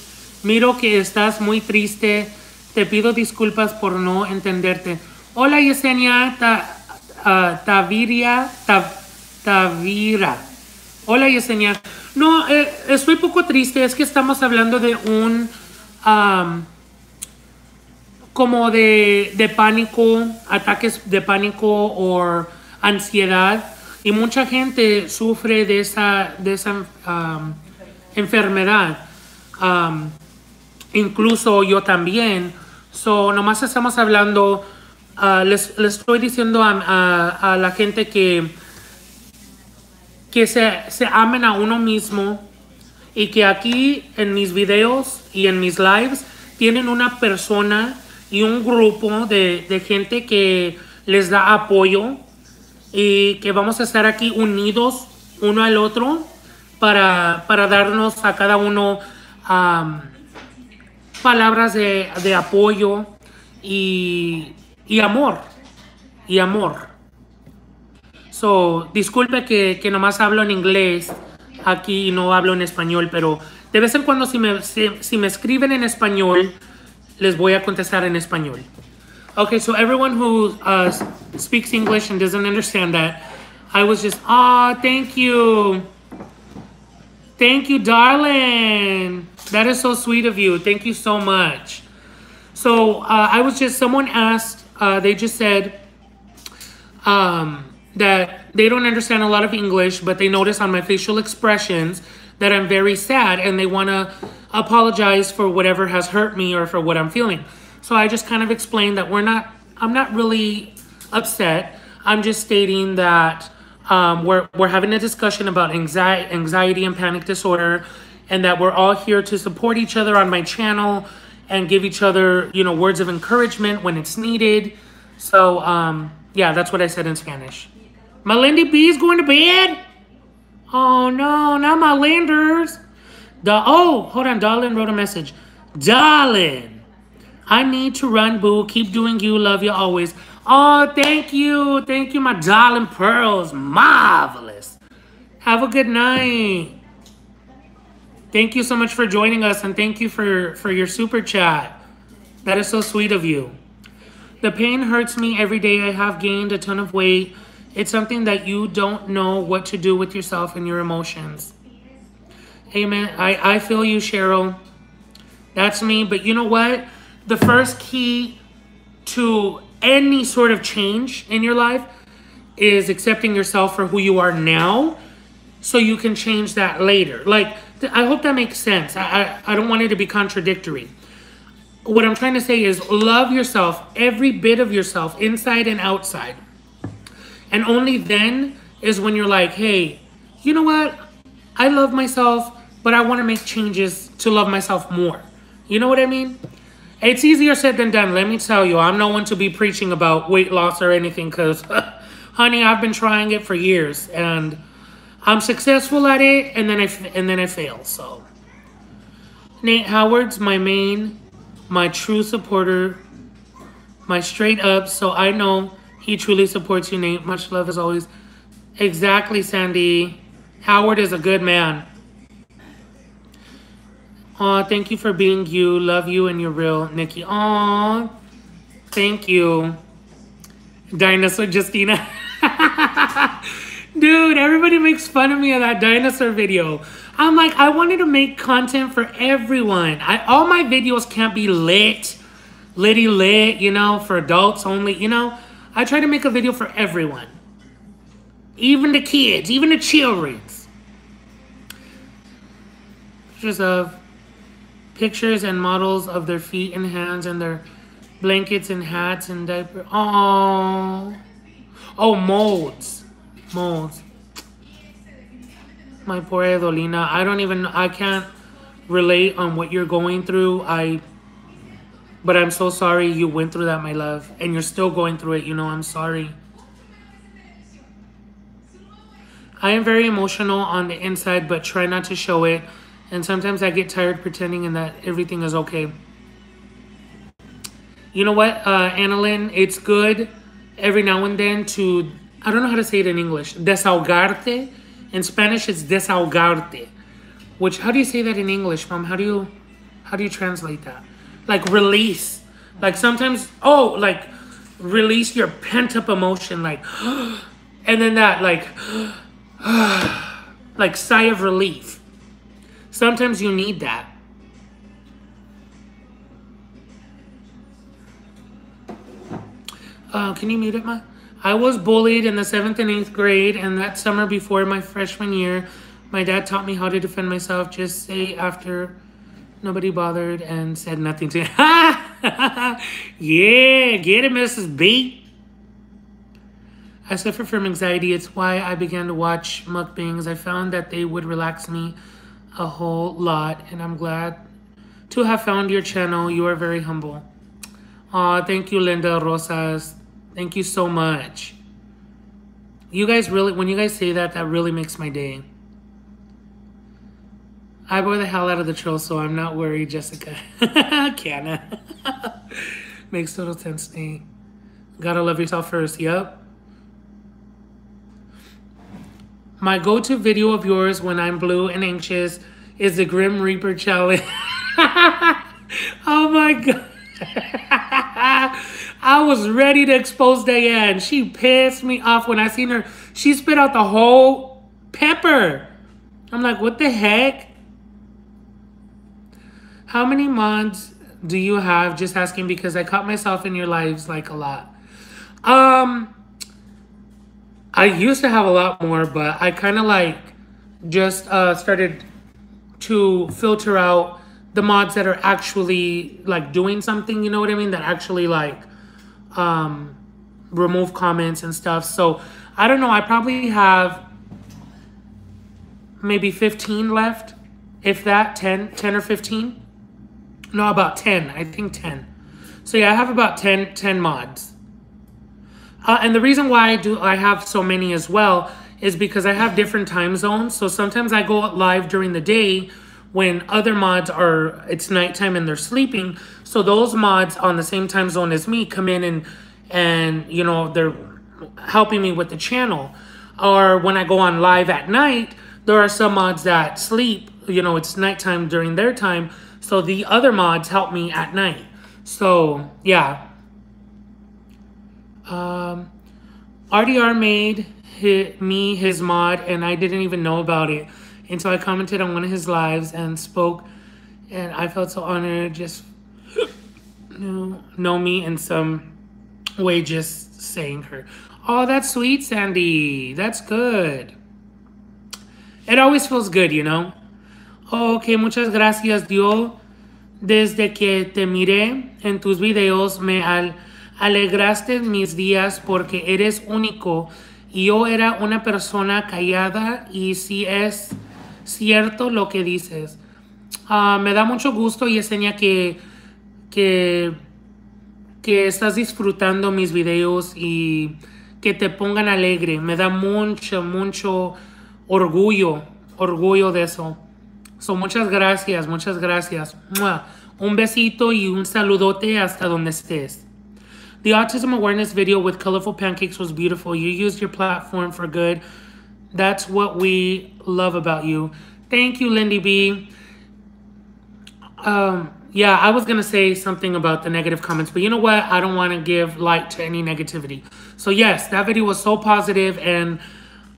miro que estás muy triste. Te pido disculpas por no entenderte. Hola, Yesenia Ta, uh, Tavira, Ta, Tavira. Hola, Yesenia. No, eh, estoy poco triste. Es que estamos hablando de un... Um, como de, de pánico, ataques de pánico o ansiedad. Y mucha gente sufre de esa, de esa um, enfermedad. Um, incluso yo también. So, nomás estamos hablando, uh, les, les estoy diciendo a, a, a la gente que, que se, se amen a uno mismo. Y que aquí en mis videos y en mis lives tienen una persona y un grupo de, de gente que les da apoyo y que vamos a estar aquí unidos uno al otro para, para darnos a cada uno um, palabras de, de apoyo y, y amor, y amor. So, disculpe que, que nomás hablo en inglés aquí y no hablo en español, pero de vez en cuando si me, si, si me escriben en español, les voy a contestar en español. Okay, so everyone who uh, speaks English and doesn't understand that, I was just, ah, thank you. Thank you, darling. That is so sweet of you. Thank you so much. So uh, I was just, someone asked, uh, they just said um, that they don't understand a lot of English, but they notice on my facial expressions that I'm very sad and they want to apologize for whatever has hurt me or for what I'm feeling. So I just kind of explained that we're not, I'm not really upset. I'm just stating that um, we're, we're having a discussion about anxiety, anxiety and panic disorder, and that we're all here to support each other on my channel and give each other, you know, words of encouragement when it's needed. So um, yeah, that's what I said in Spanish. Melinda B is going to bed? Oh no, not my Landers. Da oh, hold on, Darlin wrote a message. Darlin, I need to run, boo. Keep doing you. Love you always. Oh, thank you. Thank you, my Darlin Pearls. Marvelous. Have a good night. Thank you so much for joining us, and thank you for, for your super chat. That is so sweet of you. The pain hurts me every day. I have gained a ton of weight. It's something that you don't know what to do with yourself and your emotions. Amen. I, I feel you, Cheryl. That's me. But you know what? The first key to any sort of change in your life is accepting yourself for who you are now so you can change that later. Like, I hope that makes sense. I, I, I don't want it to be contradictory. What I'm trying to say is love yourself, every bit of yourself, inside and outside. And only then is when you're like, hey, you know what? I love myself, but I want to make changes to love myself more. You know what I mean? It's easier said than done. Let me tell you, I'm no one to be preaching about weight loss or anything because, honey, I've been trying it for years and I'm successful at it and then I, and then I fail, so. Nate Howard's my main, my true supporter, my straight up, so I know he truly supports you, Nate. Much love as always. Exactly, Sandy. Howard is a good man. Aw, thank you for being you. Love you and you're real, Nikki. Aw, thank you. Dinosaur Justina. Dude, everybody makes fun of me in that dinosaur video. I'm like, I wanted to make content for everyone. I, all my videos can't be lit, litty lit, you know, for adults only, you know. I try to make a video for everyone. Even the kids, even the children's. Pictures of pictures and models of their feet and hands and their blankets and hats and diapers. Oh, oh, molds, molds. My poor Idolina, I don't even, I can't relate on what you're going through. I, but I'm so sorry you went through that, my love, and you're still going through it. You know, I'm sorry. I am very emotional on the inside, but try not to show it. And sometimes I get tired pretending and that everything is okay. You know what, uh, Annalyn, it's good every now and then to, I don't know how to say it in English, desahogarte. In Spanish, it's desahogarte. Which, how do you say that in English, Mom? How do you, how do you translate that? Like release. Like sometimes, oh, like release your pent-up emotion, like, and then that, like, like sigh of relief. Sometimes you need that. Uh, can you mute it, Ma? I was bullied in the seventh and eighth grade, and that summer before my freshman year, my dad taught me how to defend myself. Just say after, nobody bothered and said nothing to me. Yeah, get it, Missus B. I suffer from anxiety. It's why I began to watch mukbangs. I found that they would relax me a whole lot, and I'm glad to have found your channel. You are very humble. Aw, thank you, Linda Rosas. Thank you so much. You guys really, when you guys say that, that really makes my day. I bore the hell out of the troll, so I'm not worried, Jessica. Canna. Makes total sense to me. Gotta love yourself first, yep. My go-to video of yours when I'm blue and anxious is the Grim Reaper Challenge. Oh my God. I was ready to expose Diane. She pissed me off when I seen her. She spit out the whole pepper. I'm like, what the heck? How many mods do you have? Just asking because I caught myself in your lives like a lot. Um, I used to have a lot more, but I kind of like just uh, started to filter out the mods that are actually like doing something, you know what I mean? That actually like um, remove comments and stuff. So I don't know, I probably have maybe fifteen left. If that, ten, ten or fifteen. No, about ten, I think ten. So yeah, I have about ten, ten mods. Uh, and the reason why I do I have so many as well is because I have different time zones. So sometimes I go live during the day when other mods are, it's nighttime and they're sleeping. So those mods on the same time zone as me come in and, and you know, they're helping me with the channel. Or when I go on live at night, there are some mods that sleep, you know, it's nighttime during their time. So the other mods help me at night. So yeah. Um, R D R made his, me his mod and I didn't even know about it. And so I commented on one of his lives and spoke, and I felt so honored. Just know, know me in some way, just saying her. Oh, that's sweet, Sandy. That's good. It always feels good, you know? Oh, okay, muchas gracias, Dios. Desde que te miré en tus videos, me alegraste mis días porque eres único. Y yo era una persona callada y si es cierto lo que dices. Uh, me da mucho gusto y enseña que, que, que estás disfrutando mis videos y que te pongan alegre. Me da mucho, mucho orgullo, orgullo de eso. So, muchas gracias, muchas gracias. ¡Mua! Un besito y un saludote hasta donde estés. The autism awareness video with colorful pancakes was beautiful. You used your platform for good. That's what we love about you. Thank you, Lindy B. Um, yeah, I was gonna say something about the negative comments, but you know what? I don't wanna give light to any negativity. So yes, that video was so positive and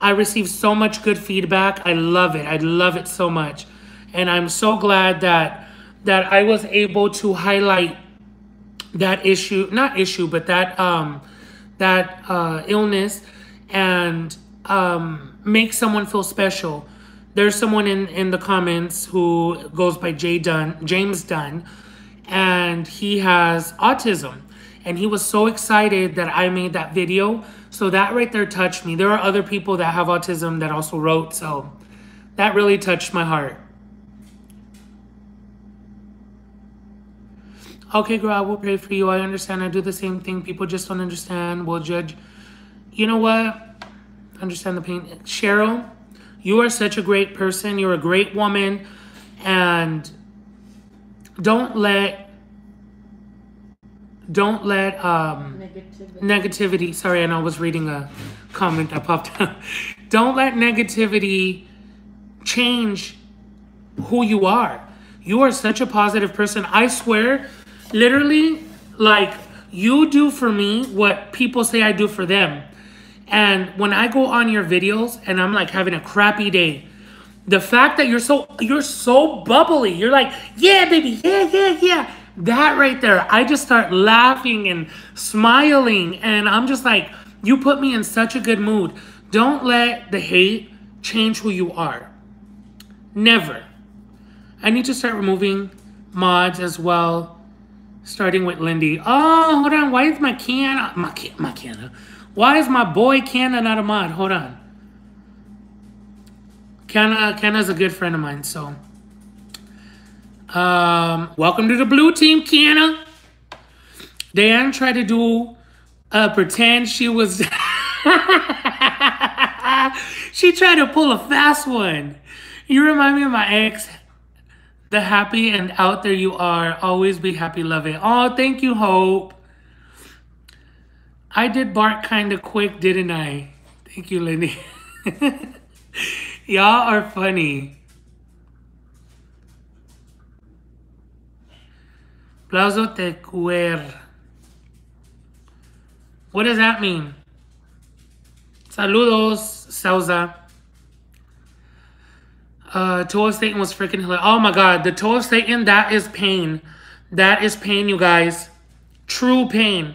I received so much good feedback. I love it, I love it so much. And I'm so glad that, that I was able to highlight that issue, not issue, but that um, that uh, illness and um, make someone feel special. There's someone in, in the comments who goes by Jay Dunn, James Dunn, and he has autism. And he was so excited that I made that video. So that right there touched me. There are other people that have autism that also wrote, so that really touched my heart. Okay, girl, I will pray for you. I understand. I do the same thing. People just don't understand. We'll judge. You know what? Understand the pain. Cheryl, you are such a great person. You're a great woman. And don't let Don't let um, negativity. negativity, sorry, and I was reading a comment that popped up. Don't let negativity change who you are. You are such a positive person. I swear, literally, like, you do for me what people say I do for them. And when I go on your videos and I'm like having a crappy day, the fact that you're so you're so bubbly, you're like, yeah, baby, yeah, yeah, yeah. That right there, I just start laughing and smiling. And I'm just like, you put me in such a good mood. Don't let the hate change who you are. Never. I need to start removing mods as well. Starting with Lindy. Oh, hold on. Why is my Canna, my, my Canna. Why is my boy Canna not a mod? Hold on. Canna, Canna's a good friend of mine, so. Um, welcome to the blue team, Canna. Diane tried to do, uh, pretend she was, she tried to pull a fast one. You remind me of my ex. The happy and out there you are. Always be happy, love it. Oh, thank you, Hope. I did bark kind of quick, didn't I? Thank you, Lindy. Y'all are funny. Plazo te cuer. What does that mean? Saludos, Sousa. Uh, Toe of Satan was freaking hilarious. Oh my God, the Toe of Satan, that is pain. That is pain, you guys. True pain.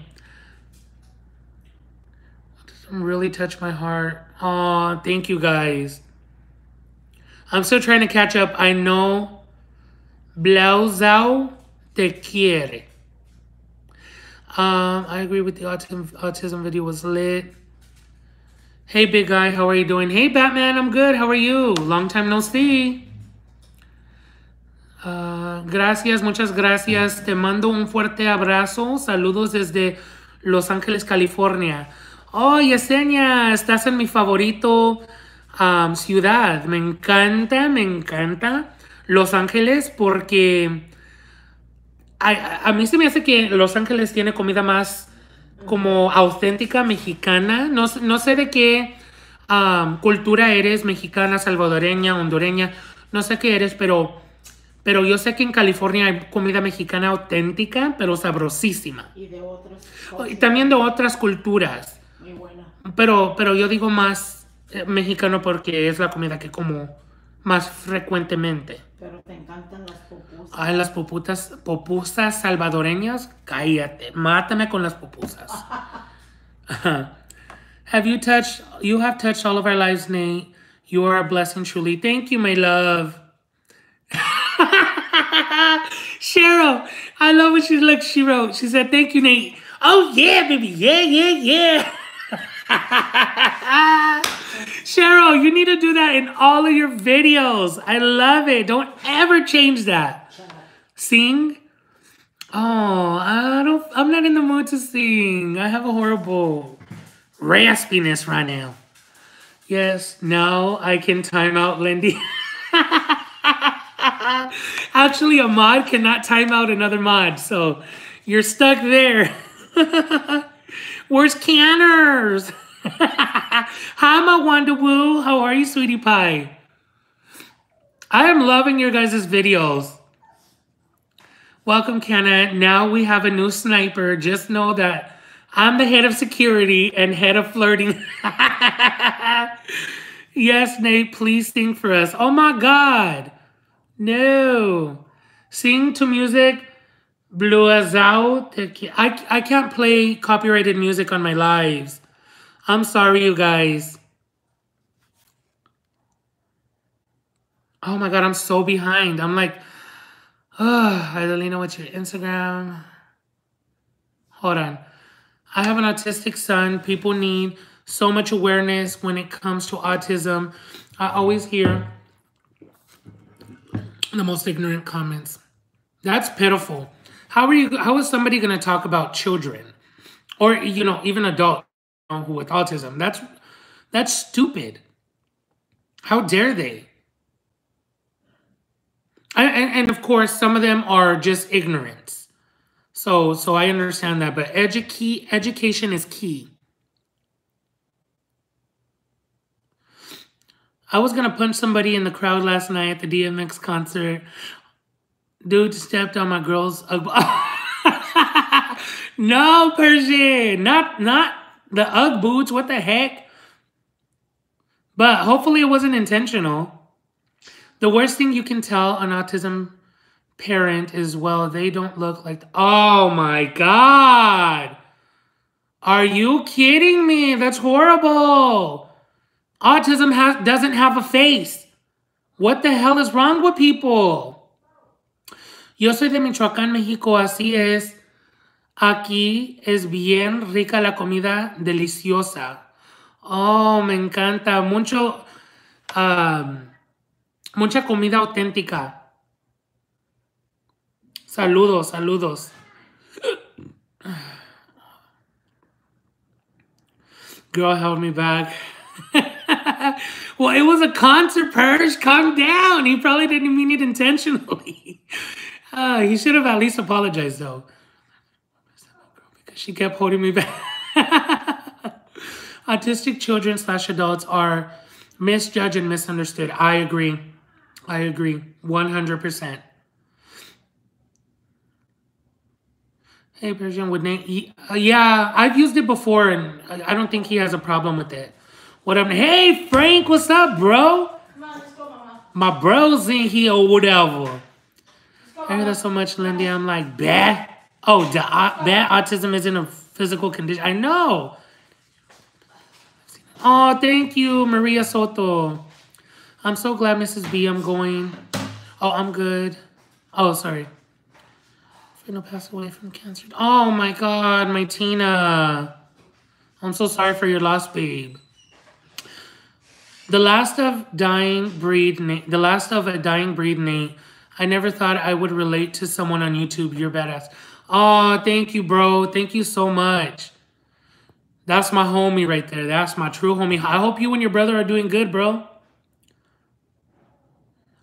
Really touched my heart. Aw, thank you guys. I'm still trying to catch up. I know. Blauzao te quiere. Um, I agree with the autism, autism video was lit. Hey, big guy, how are you doing? Hey, Batman, I'm good. How are you? Long time no see. Uh, gracias, muchas gracias. Te mando un fuerte abrazo. Saludos desde Los Ángeles, California. Oh, Yesenia, estás en mi favorito um, ciudad. Me encanta, me encanta Los Ángeles porque a, a mí se me hace que Los Ángeles tiene comida más como auténtica mexicana. No, no sé de qué um, cultura eres, mexicana, salvadoreña, hondureña, no sé qué eres, pero, pero yo sé que en California hay comida mexicana auténtica, pero sabrosísima. Y de otras cosas. Y también de otras culturas. Muy buena. Pero, pero yo digo más eh, mexicano porque es la comida que como más frecuentemente. Pero te encantan las pupusas. Ay, las pupusas, pupusas salvadoreñas. Cállate, mátame con las pupusas. uh-huh. Have you touched? You have touched all of our lives, Nate. You are a blessing, truly. Thank you, my love. Cheryl, I love what she looked. She wrote. She said, "Thank you, Nate." Oh yeah, baby. Yeah, yeah, yeah. Cheryl, you need to do that in all of your videos. I love it. Don't ever change that. Sing? Oh, I don't, I'm not in the mood to sing. I have a horrible raspiness right now. Yes, now I can time out Lindy. Actually, a mod cannot time out another mod, so you're stuck there. Where's Canners? Hi, my Wanda Woo. How are you, sweetie pie? I am loving your guys' videos. Welcome, Canna. Now we have a new sniper. Just know that I'm the head of security and head of flirting. Yes, Nate, please sing for us. Oh, my God. No. Sing to music. Blue as out. I, I can't play copyrighted music on my lives. I'm sorry, you guys. Oh my God, I'm so behind. I'm like, oh, Idolina, what's your Instagram? Hold on. I have an autistic son. People need so much awareness when it comes to autism. I always hear the most ignorant comments. That's pitiful. How are you? How is somebody going to talk about children or, you know, even adults with autism? That's that's stupid. How dare they? I, and, and of course, some of them are just ignorance. So, so I understand that, but educate education is key. I was gonna punch somebody in the crowd last night at the D M X concert. Dude stepped on my girl's. No, Persian, not not the Ugg boots. What the heck? But hopefully it wasn't intentional. The worst thing you can tell an autism parent is, well, they don't look like. The oh my God! Are you kidding me? That's horrible. Autism has doesn't have a face. What the hell is wrong with people? Yo soy de Michoacán, México. Así es. Aquí es bien rica la comida deliciosa. Oh, me encanta. Mucho, um, mucha comida auténtica. Saludos, saludos. Girl held me back. Well, it was a concert, Persh. Calm down. He probably didn't mean it intentionally. Uh, he should have at least apologized, though. Because she kept holding me back. Autistic children slash adults are misjudged and misunderstood. I agree. I agree. one hundred percent. Hey, Persian, would Nate... Uh, yeah, I've used it before, and I don't think he has a problem with it. What up? Hey, Frank, what's up, bro? Come on, let's go, mama. My bro's in here or whatever. Go, I hear that so much, Lindy. I'm like, bah. Oh, da uh, bah, autism isn't a physical condition. I know. Oh, thank you, Maria Soto. I'm so glad, Missus B, I'm going. Oh, I'm good. Oh, sorry. Fino passed away from cancer. Oh, my God, my Tina. I'm so sorry for your loss, babe. The last of dying breed, Nate. The last of a dying breed, Nate. I never thought I would relate to someone on YouTube. You're badass. Oh, thank you, bro. Thank you so much. That's my homie right there. That's my true homie. I hope you and your brother are doing good, bro.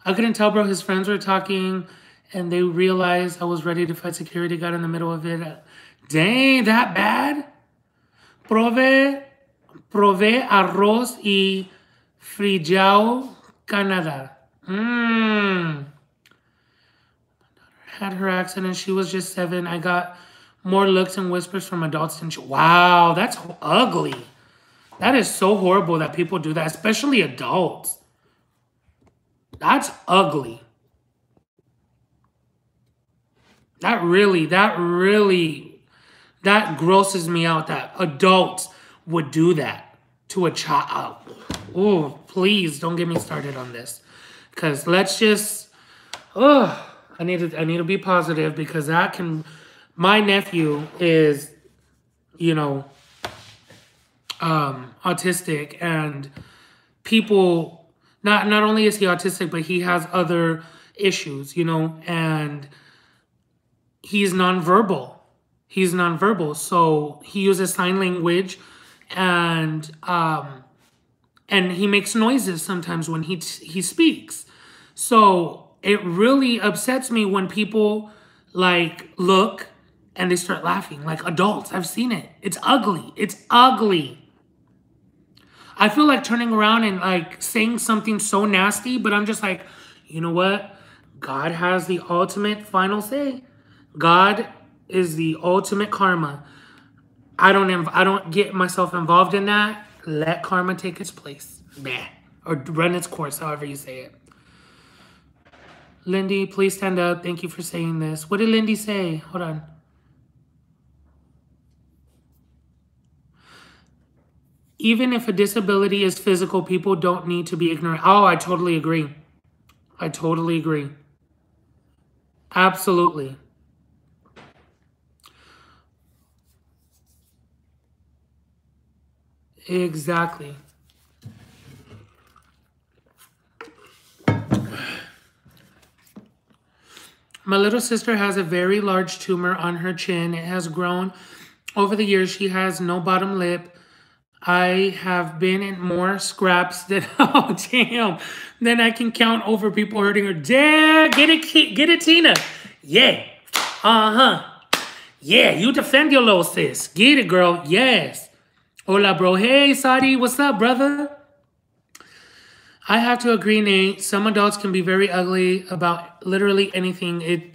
I couldn't tell, bro. His friends were talking, and they realized I was ready to fight security. Got in the middle of it. Dang, that bad? Prove, prove arroz y... Frijão, Canada. Mmm. Had her accident. She was just seven. I got more looks and whispers from adults than she. Wow, that's ugly. That is so horrible that people do that, especially adults. That's ugly. That really, that really, that grosses me out that adults would do that to a child. Oh, please don't get me started on this, because let's just. Oh, I need to. I need to be positive, because that can. My nephew is, you know, um, autistic, and people. Not not only is he autistic, but he has other issues, you know, and he's nonverbal. He's nonverbal, so he uses sign language, and um. And he makes noises sometimes when he he speaks. So it really upsets me when people like look and they start laughing. Like adults, I've seen it. It's ugly. It's ugly. I feel like turning around and like saying something so nasty, but I'm just like, you know what? God has the ultimate final say. God is the ultimate karma. I don't, I don't get myself involved in that. Let karma take its place. Meh. Or run its course, however you say it. Lindy, please stand up. Thank you for saying this. What did Lindy say? Hold on. Even if a disability is physical, people don't need to be ignorant. Oh, I totally agree. I totally agree. Absolutely. Exactly. My little sister has a very large tumor on her chin. It has grown over the years. She has no bottom lip. I have been in more scraps than oh damn than I can count over people hurting her. Damn, get it, get it, Tina. Yeah. Uh huh. Yeah, you defend your little sis. Get it, girl. Yes. Hola, bro. Hey, Saudi. What's up, brother? I have to agree, Nate. Some adults can be very ugly about literally anything. It,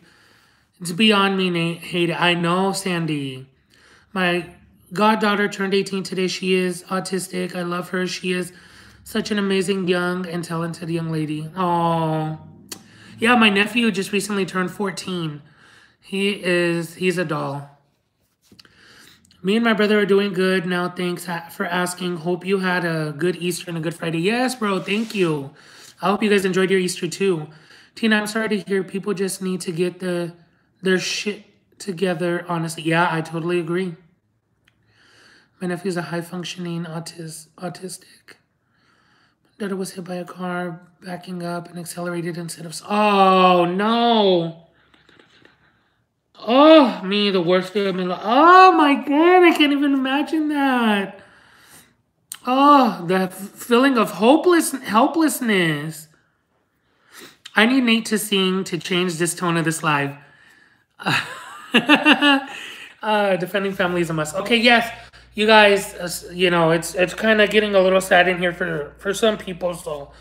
it's beyond me, Nate. Hate it. I know, Sandy. My goddaughter turned eighteen today. She is autistic. I love her. She is such an amazing, young, and talented young lady. Oh, yeah, my nephew just recently turned fourteen. He is, he's a doll. Me and my brother are doing good now. Thanks for asking. Hope you had a good Easter and a good Friday. Yes, bro. Thank you. I hope you guys enjoyed your Easter too. Tina, I'm sorry to hear people just need to get the their shit together, honestly. Yeah, I totally agree. My nephew's a high-functioning autis autistic. My daughter was hit by a car, backing up and accelerated instead of... Oh, no. Oh, me, the worst day of my life. Oh, my God, I can't even imagine that. Oh, that feeling of hopeless helplessness. I need Nate to sing to change this tone of this live. Uh, uh, defending family is a must. Okay, yes, you guys, uh, you know, it's it's kind of getting a little sad in here for, for some people, so...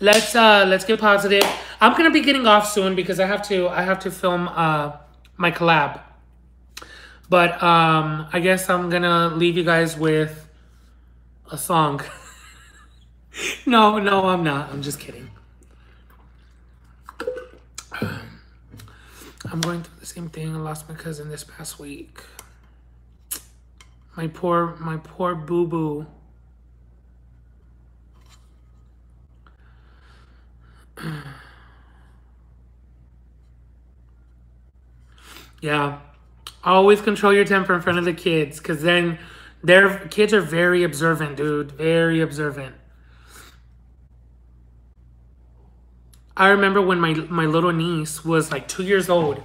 Let's uh let's get positive. I'm gonna be getting off soon because I have to I have to film uh my collab. But um I guess I'm gonna leave you guys with a song. No, no, I'm not. I'm just kidding. I'm going through the same thing. I lost my cousin this past week. My poor my poor boo-boo. Yeah, always control your temper in front of the kids, because then their kids are very observant, dude. Very observant. I remember when my my little niece was like two years old,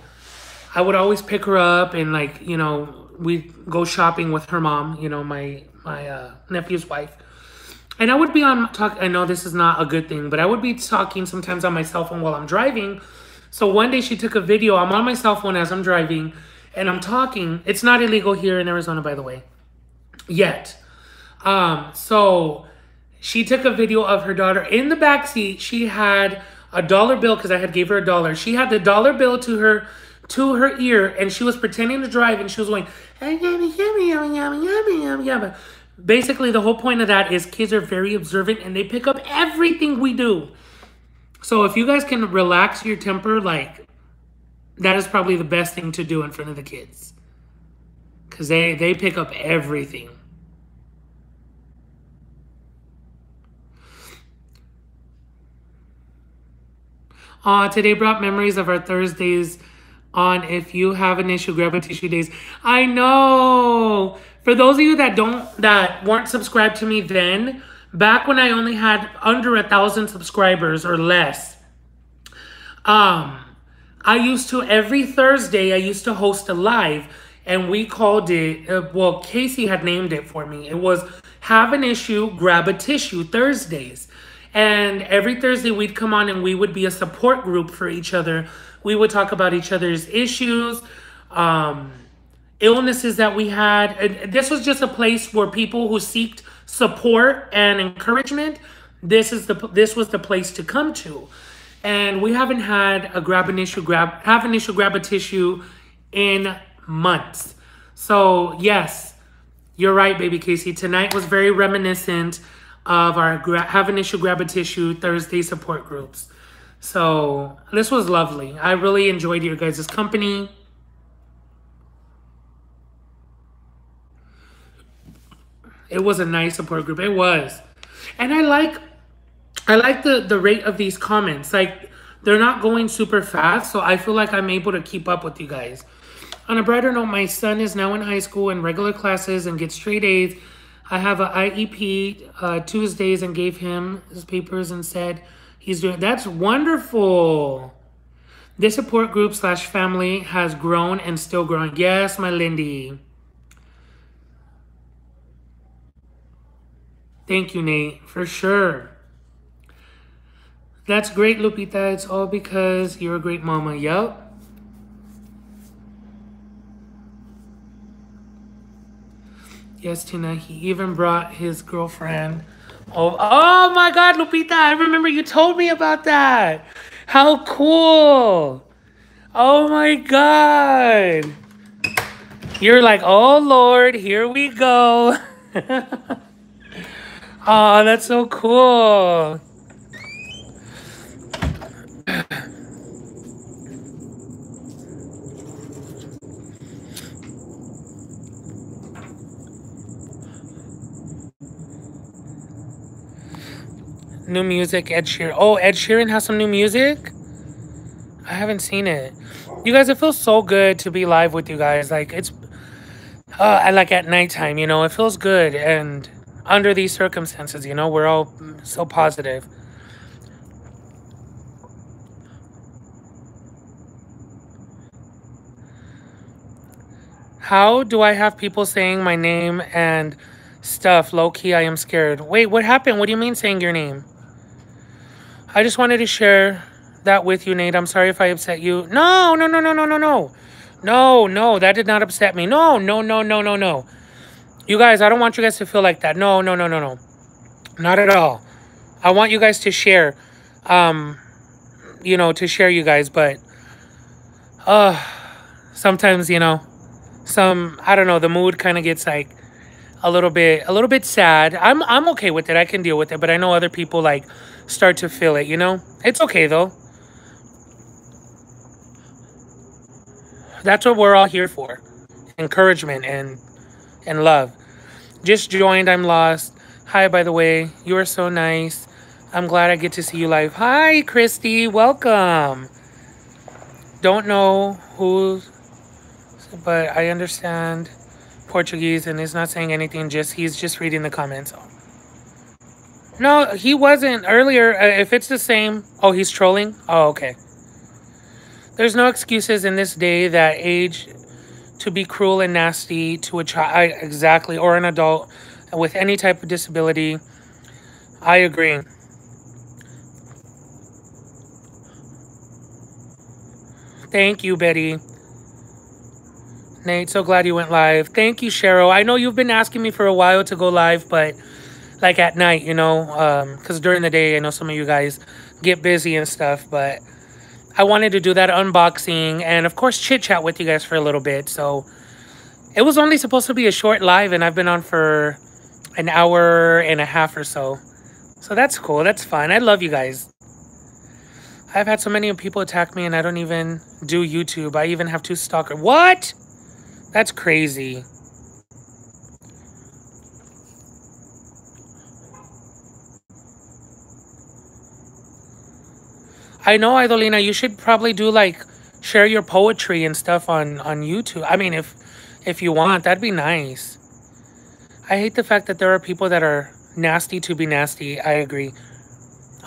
I would always pick her up and, like, you know, we'd go shopping with her mom, you know, my my uh, nephew's wife. And I would be on talk. I know this is not a good thing, but I would be talking sometimes on my cell phone while I'm driving. So one day she took a video. I'm on my cell phone as I'm driving, and I'm talking. It's not illegal here in Arizona, by the way, yet. Um, so she took a video of her daughter in the backseat. She had a dollar bill because I had gave her a dollar. She had the dollar bill to her to her ear, and she was pretending to drive, and she was going, "Hey, yummy, yummy, yummy, yummy, yummy, yummy, yummy." Basically, the whole point of that is kids are very observant and they pick up everything we do. So if you guys can relax your temper, like, that is probably the best thing to do in front of the kids. Because they, they pick up everything. Uh, today brought memories of our Thursdays on If You Have an Issue, Grab a Tissue Days. I know! For those of you that don't, that weren't subscribed to me then, back when I only had under a thousand subscribers or less, um, I used to, every Thursday, I used to host a live, and we called it, uh, well, Casey had named it for me. It was Have an Issue, Grab a Tissue Thursdays. And every Thursday we'd come on and we would be a support group for each other. We would talk about each other's issues, um, illnesses that we had. And this was just a place where people who seeked support and encouragement, this is the this was the place to come to. And we haven't had a grab an issue grab have an issue grab a tissue in months. So yes, you're right, baby Casey. Tonight was very reminiscent of our gra have an issue grab a tissue Thursday support groups. So this was lovely. I really enjoyed your guys' company. It was a nice support group. It was. And I like I like the, the rate of these comments. Like, they're not going super fast, so I feel like I'm able to keep up with you guys. On a brighter note, my son is now in high school in regular classes and gets straight A's. I have an I E P uh, Tuesdays and gave him his papers and said he's doing... That's wonderful. This support group slash family has grown and still growing. Yes, my Lindy. Thank you, Nate, for sure. That's great, Lupita. It's all because you're a great mama. Yup. Yes, Tina, he even brought his girlfriend. Oh, oh my God, Lupita, I remember you told me about that. How cool. Oh my God. You're like, oh Lord, here we go. Oh, that's so cool. New music, Ed Sheeran. Oh, Ed Sheeran has some new music? I haven't seen it. You guys, it feels so good to be live with you guys. Like, it's, uh, I like at nighttime, you know, it feels good. And under these circumstances, you know, we're all so positive. How do I have people saying my name and stuff? Low-key, I am scared. Wait, what happened? What do you mean saying your name? I just wanted to share that with you, Nate. I'm sorry if I upset you. No, no, no, no, no, no, no. No, no, that did not upset me. No, no, no, no, no, no. You guys, I don't want you guys to feel like that. No, no, no, no, no. Not at all. I want you guys to share, um, you know, to share you guys, but uh, sometimes, you know, some, I don't know, the mood kind of gets like a little bit, a little bit sad. I'm, I'm okay with it. I can deal with it, but I know other people like start to feel it, you know? It's okay though. That's what we're all here for. Encouragement and and love. Just joined, I'm lost. Hi, by the way. You are so nice. I'm glad I get to see you live. Hi, Christy. Welcome. Don't know who, but I understand Portuguese and he's not saying anything. Just he's just reading the comments. No, he wasn't earlier. Uh, if it's the same. Oh, he's trolling? Oh, okay. There's no excuses in this day that age to be cruel and nasty to a child, exactly, or an adult with any type of disability. I agree. Thank you, Betty. Nate, so glad you went live. Thank you, Cheryl. I know you've been asking me for a while to go live, but like at night, you know, um, because during the day, I know some of you guys get busy and stuff, but I wanted to do that unboxing and, of course, chit-chat with you guys for a little bit. So it was only supposed to be a short live, and I've been on for an hour and a half or so. So that's cool. That's fun. I love you guys. I've had so many people attack me, and I don't even do YouTube. I even have two stalkers. What? That's crazy. I know, Idolina, you should probably do, like, share your poetry and stuff on, on YouTube. I mean, if if you want, that'd be nice. I hate the fact that there are people that are nasty to be nasty. I agree.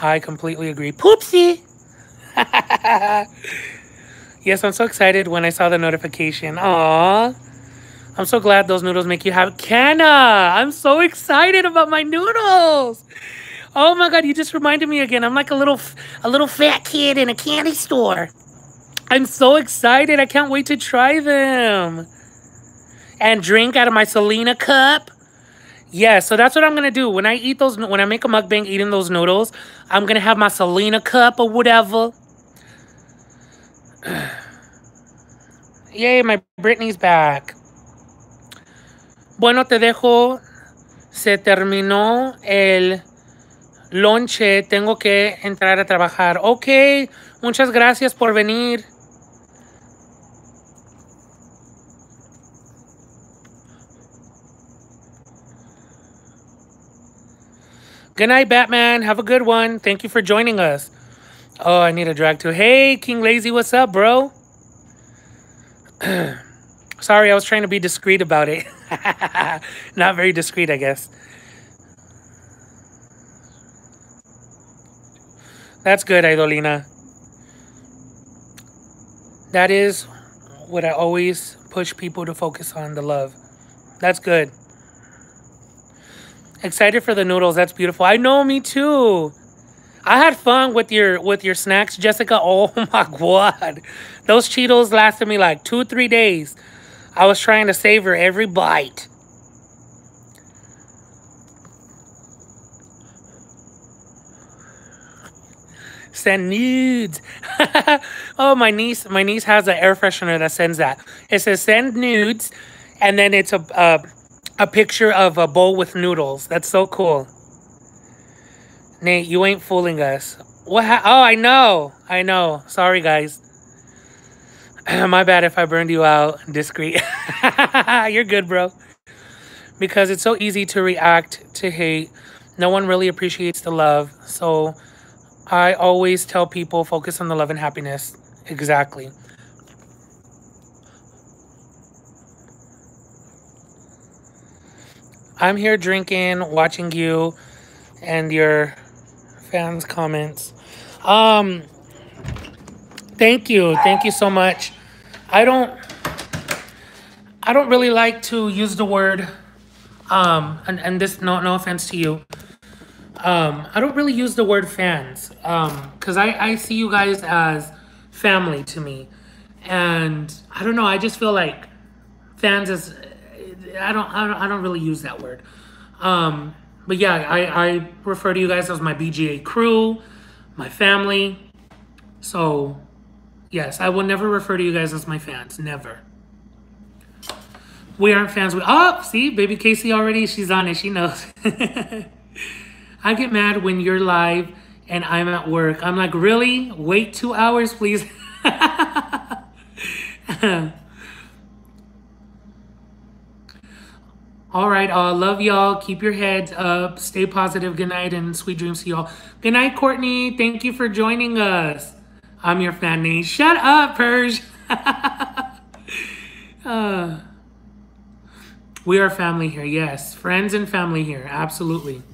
I completely agree. Poopsie! Yes, I'm so excited when I saw the notification. Aww. I'm so glad those noodles make you happy. Canna! I'm so excited about my noodles! Oh my God, you just reminded me again. I'm like a little a little fat kid in a candy store. I'm so excited. I can't wait to try them. And drink out of my Selena cup. Yeah, so that's what I'm going to do. When I eat those, when I make a mukbang eating those noodles, I'm going to have my Selena cup or whatever. Yay, my Britney's back. Bueno, te dejo. Se terminó el lonche, tengo que entrar a trabajar. Ok, muchas gracias por venir. Good night, Batman. Have a good one. Thank you for joining us. Oh, I need a drag too. Hey, King Lazy, what's up, bro? Sorry, I was trying to be discreet about it. Not very discreet, I guess. That's good, Idolina. That is what I always push people to focus on, the love. That's good. Excited for the noodles. That's beautiful. I know, me too. I had fun with your with your snacks, Jessica. Oh, my God. Those Cheetos lasted me like two, three days. I was trying to savor every bite. send nudes. Oh, my niece, my niece has an air freshener that sends that. It says send nudes, and then it's a a, a picture of a bowl with noodles. That's so cool. Nate, you ain't fooling us. What? Ha oh, I know, I know. Sorry, guys. My bad if I burned you out. Discreet. You're good, bro. Because it's so easy to react to hate. No one really appreciates the love. So I always tell people, focus on the love and happiness. Exactly. I'm here drinking, watching you and your fans' comments. Um, thank you. Thank you so much. I don't, I don't really like to use the word... Um, and, and this, no, no offense to you. Um, I don't really use the word fans. Um, cause I, I see you guys as family to me. And I don't know, I just feel like fans is, I don't, I don't, I don't really use that word. Um, but yeah, I, I refer to you guys as my B G A crew, my family. So yes, I will never refer to you guys as my fans. Never. We aren't fans. We oh, see, baby Casey already. She's on it. She knows. I get mad when you're live and I'm at work. I'm like, really? Wait two hours, please. All right, all. Love y'all. Keep your heads up. Stay positive. Good night and sweet dreams to y'all. Good night, Courtney. Thank you for joining us. I'm your fan name. Shut up, Perj. uh. We are family here, yes. Friends and family here, absolutely.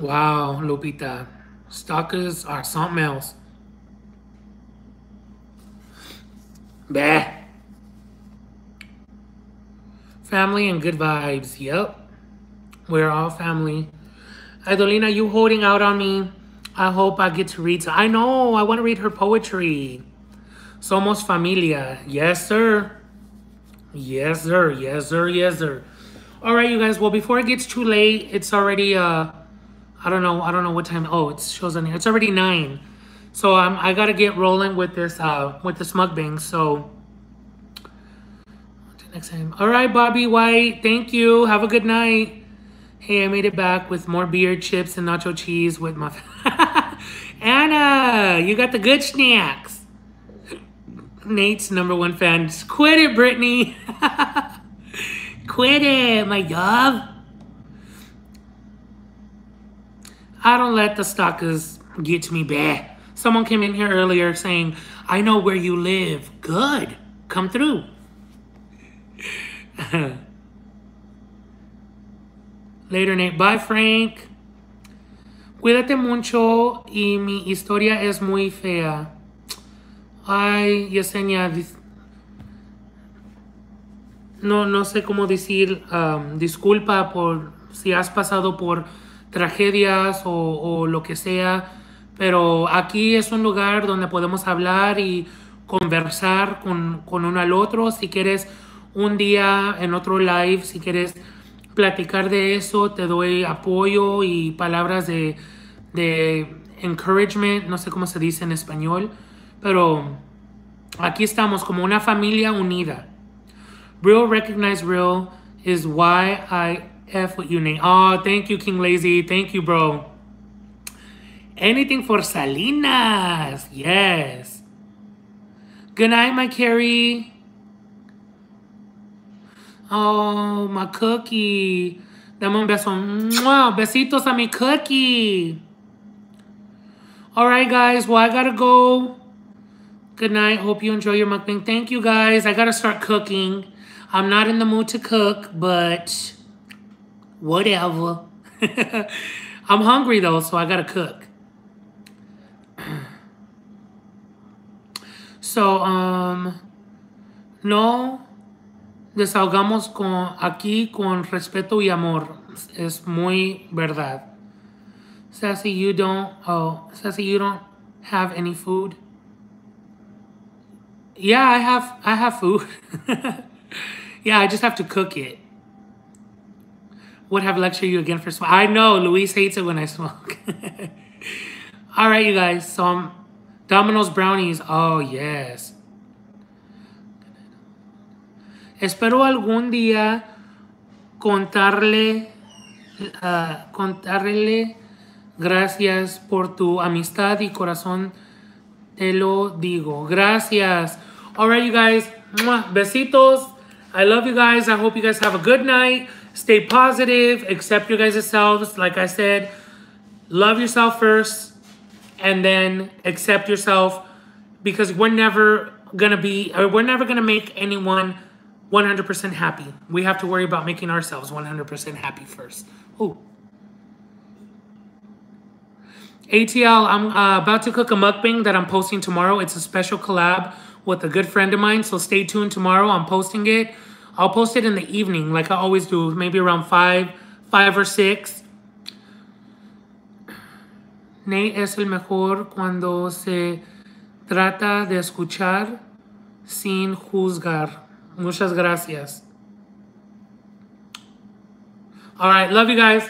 Wow, Lupita. Stalkers are something else. Bah. Family and good vibes, yep. We're all family. Idolina, you holding out on me? I hope I get to read. I know, I want to read her poetry. Somos familia. Yes, sir. Yes, sir. Yes, sir. Yes, sir. All right, you guys. Well, before it gets too late, it's already, uh, I don't know. I don't know what time. Oh, it shows on here. It's already nine. So um, I got to get rolling with this, uh, with this mukbang. So until next time. All right, Bobby White. Thank you. Have a good night. Hey, I made it back with more beer, chips, and nacho cheese with my... Anna, you got the good snacks. Nate's number one fan. Just quit it, Brittany. Quit it, my love. I don't let the stalkers get to me bad. Someone came in here earlier saying, I know where you live. Good. Come through. Later, Nate. Bye, Frank. Cuídate mucho y mi historia es muy fea. Ay, Yesenia. No, no sé cómo decir um, disculpa por si has pasado por tragedias o, o lo que sea. Pero aquí es un lugar donde podemos hablar y conversar con, con uno al otro. Si quieres un día en otro live, si quieres... platicar de eso, te doy apoyo y palabras de, de encouragement, no sé cómo se dice en español, pero aquí estamos como una familia unida. Real recognize real is why I F with you, Nate. Oh, thank you, King Lazy. Thank you, bro. Anything for Salinas. Yes. Good night, my Carrie. Oh, my cookie. Dame un beso. Mwah. Besitos a mi cookie. All right, guys. Well, I got to go. Good night. Hope you enjoy your mukbang. Thank you, guys. I got to start cooking. I'm not in the mood to cook, but whatever. I'm hungry, though, so I got to cook. So, um, no... Desahogamos con, aquí con respeto y amor. Es muy verdad. Sassy, you don't... Oh, Sassy, you don't have any food? Yeah, I have I have food. Yeah, I just have to cook it. would have lectured you again for smoking. I know, Luis hates it when I smoke. All right, you guys. So, um, Domino's brownies. Oh, yes. Espero algún día contarle, uh, contarle gracias por tu amistad y corazón. Te lo digo. Gracias. All right, you guys. Mwah. Besitos. I love you guys. I hope you guys have a good night. Stay positive. Accept your guys' selves. Like I said, love yourself first and then accept yourself, because we're never going to be, or we're never going to make anyone one hundred percent happy. We have to worry about making ourselves one hundred percent happy first. Ooh. A T L, I'm uh, about to cook a mukbang that I'm posting tomorrow. It's a special collab with a good friend of mine, so stay tuned tomorrow. I'm posting it. I'll post it in the evening, like I always do, maybe around five, five or six. Nate es el mejor cuando se trata de escuchar sin juzgar. Muchas gracias. All right, love you guys.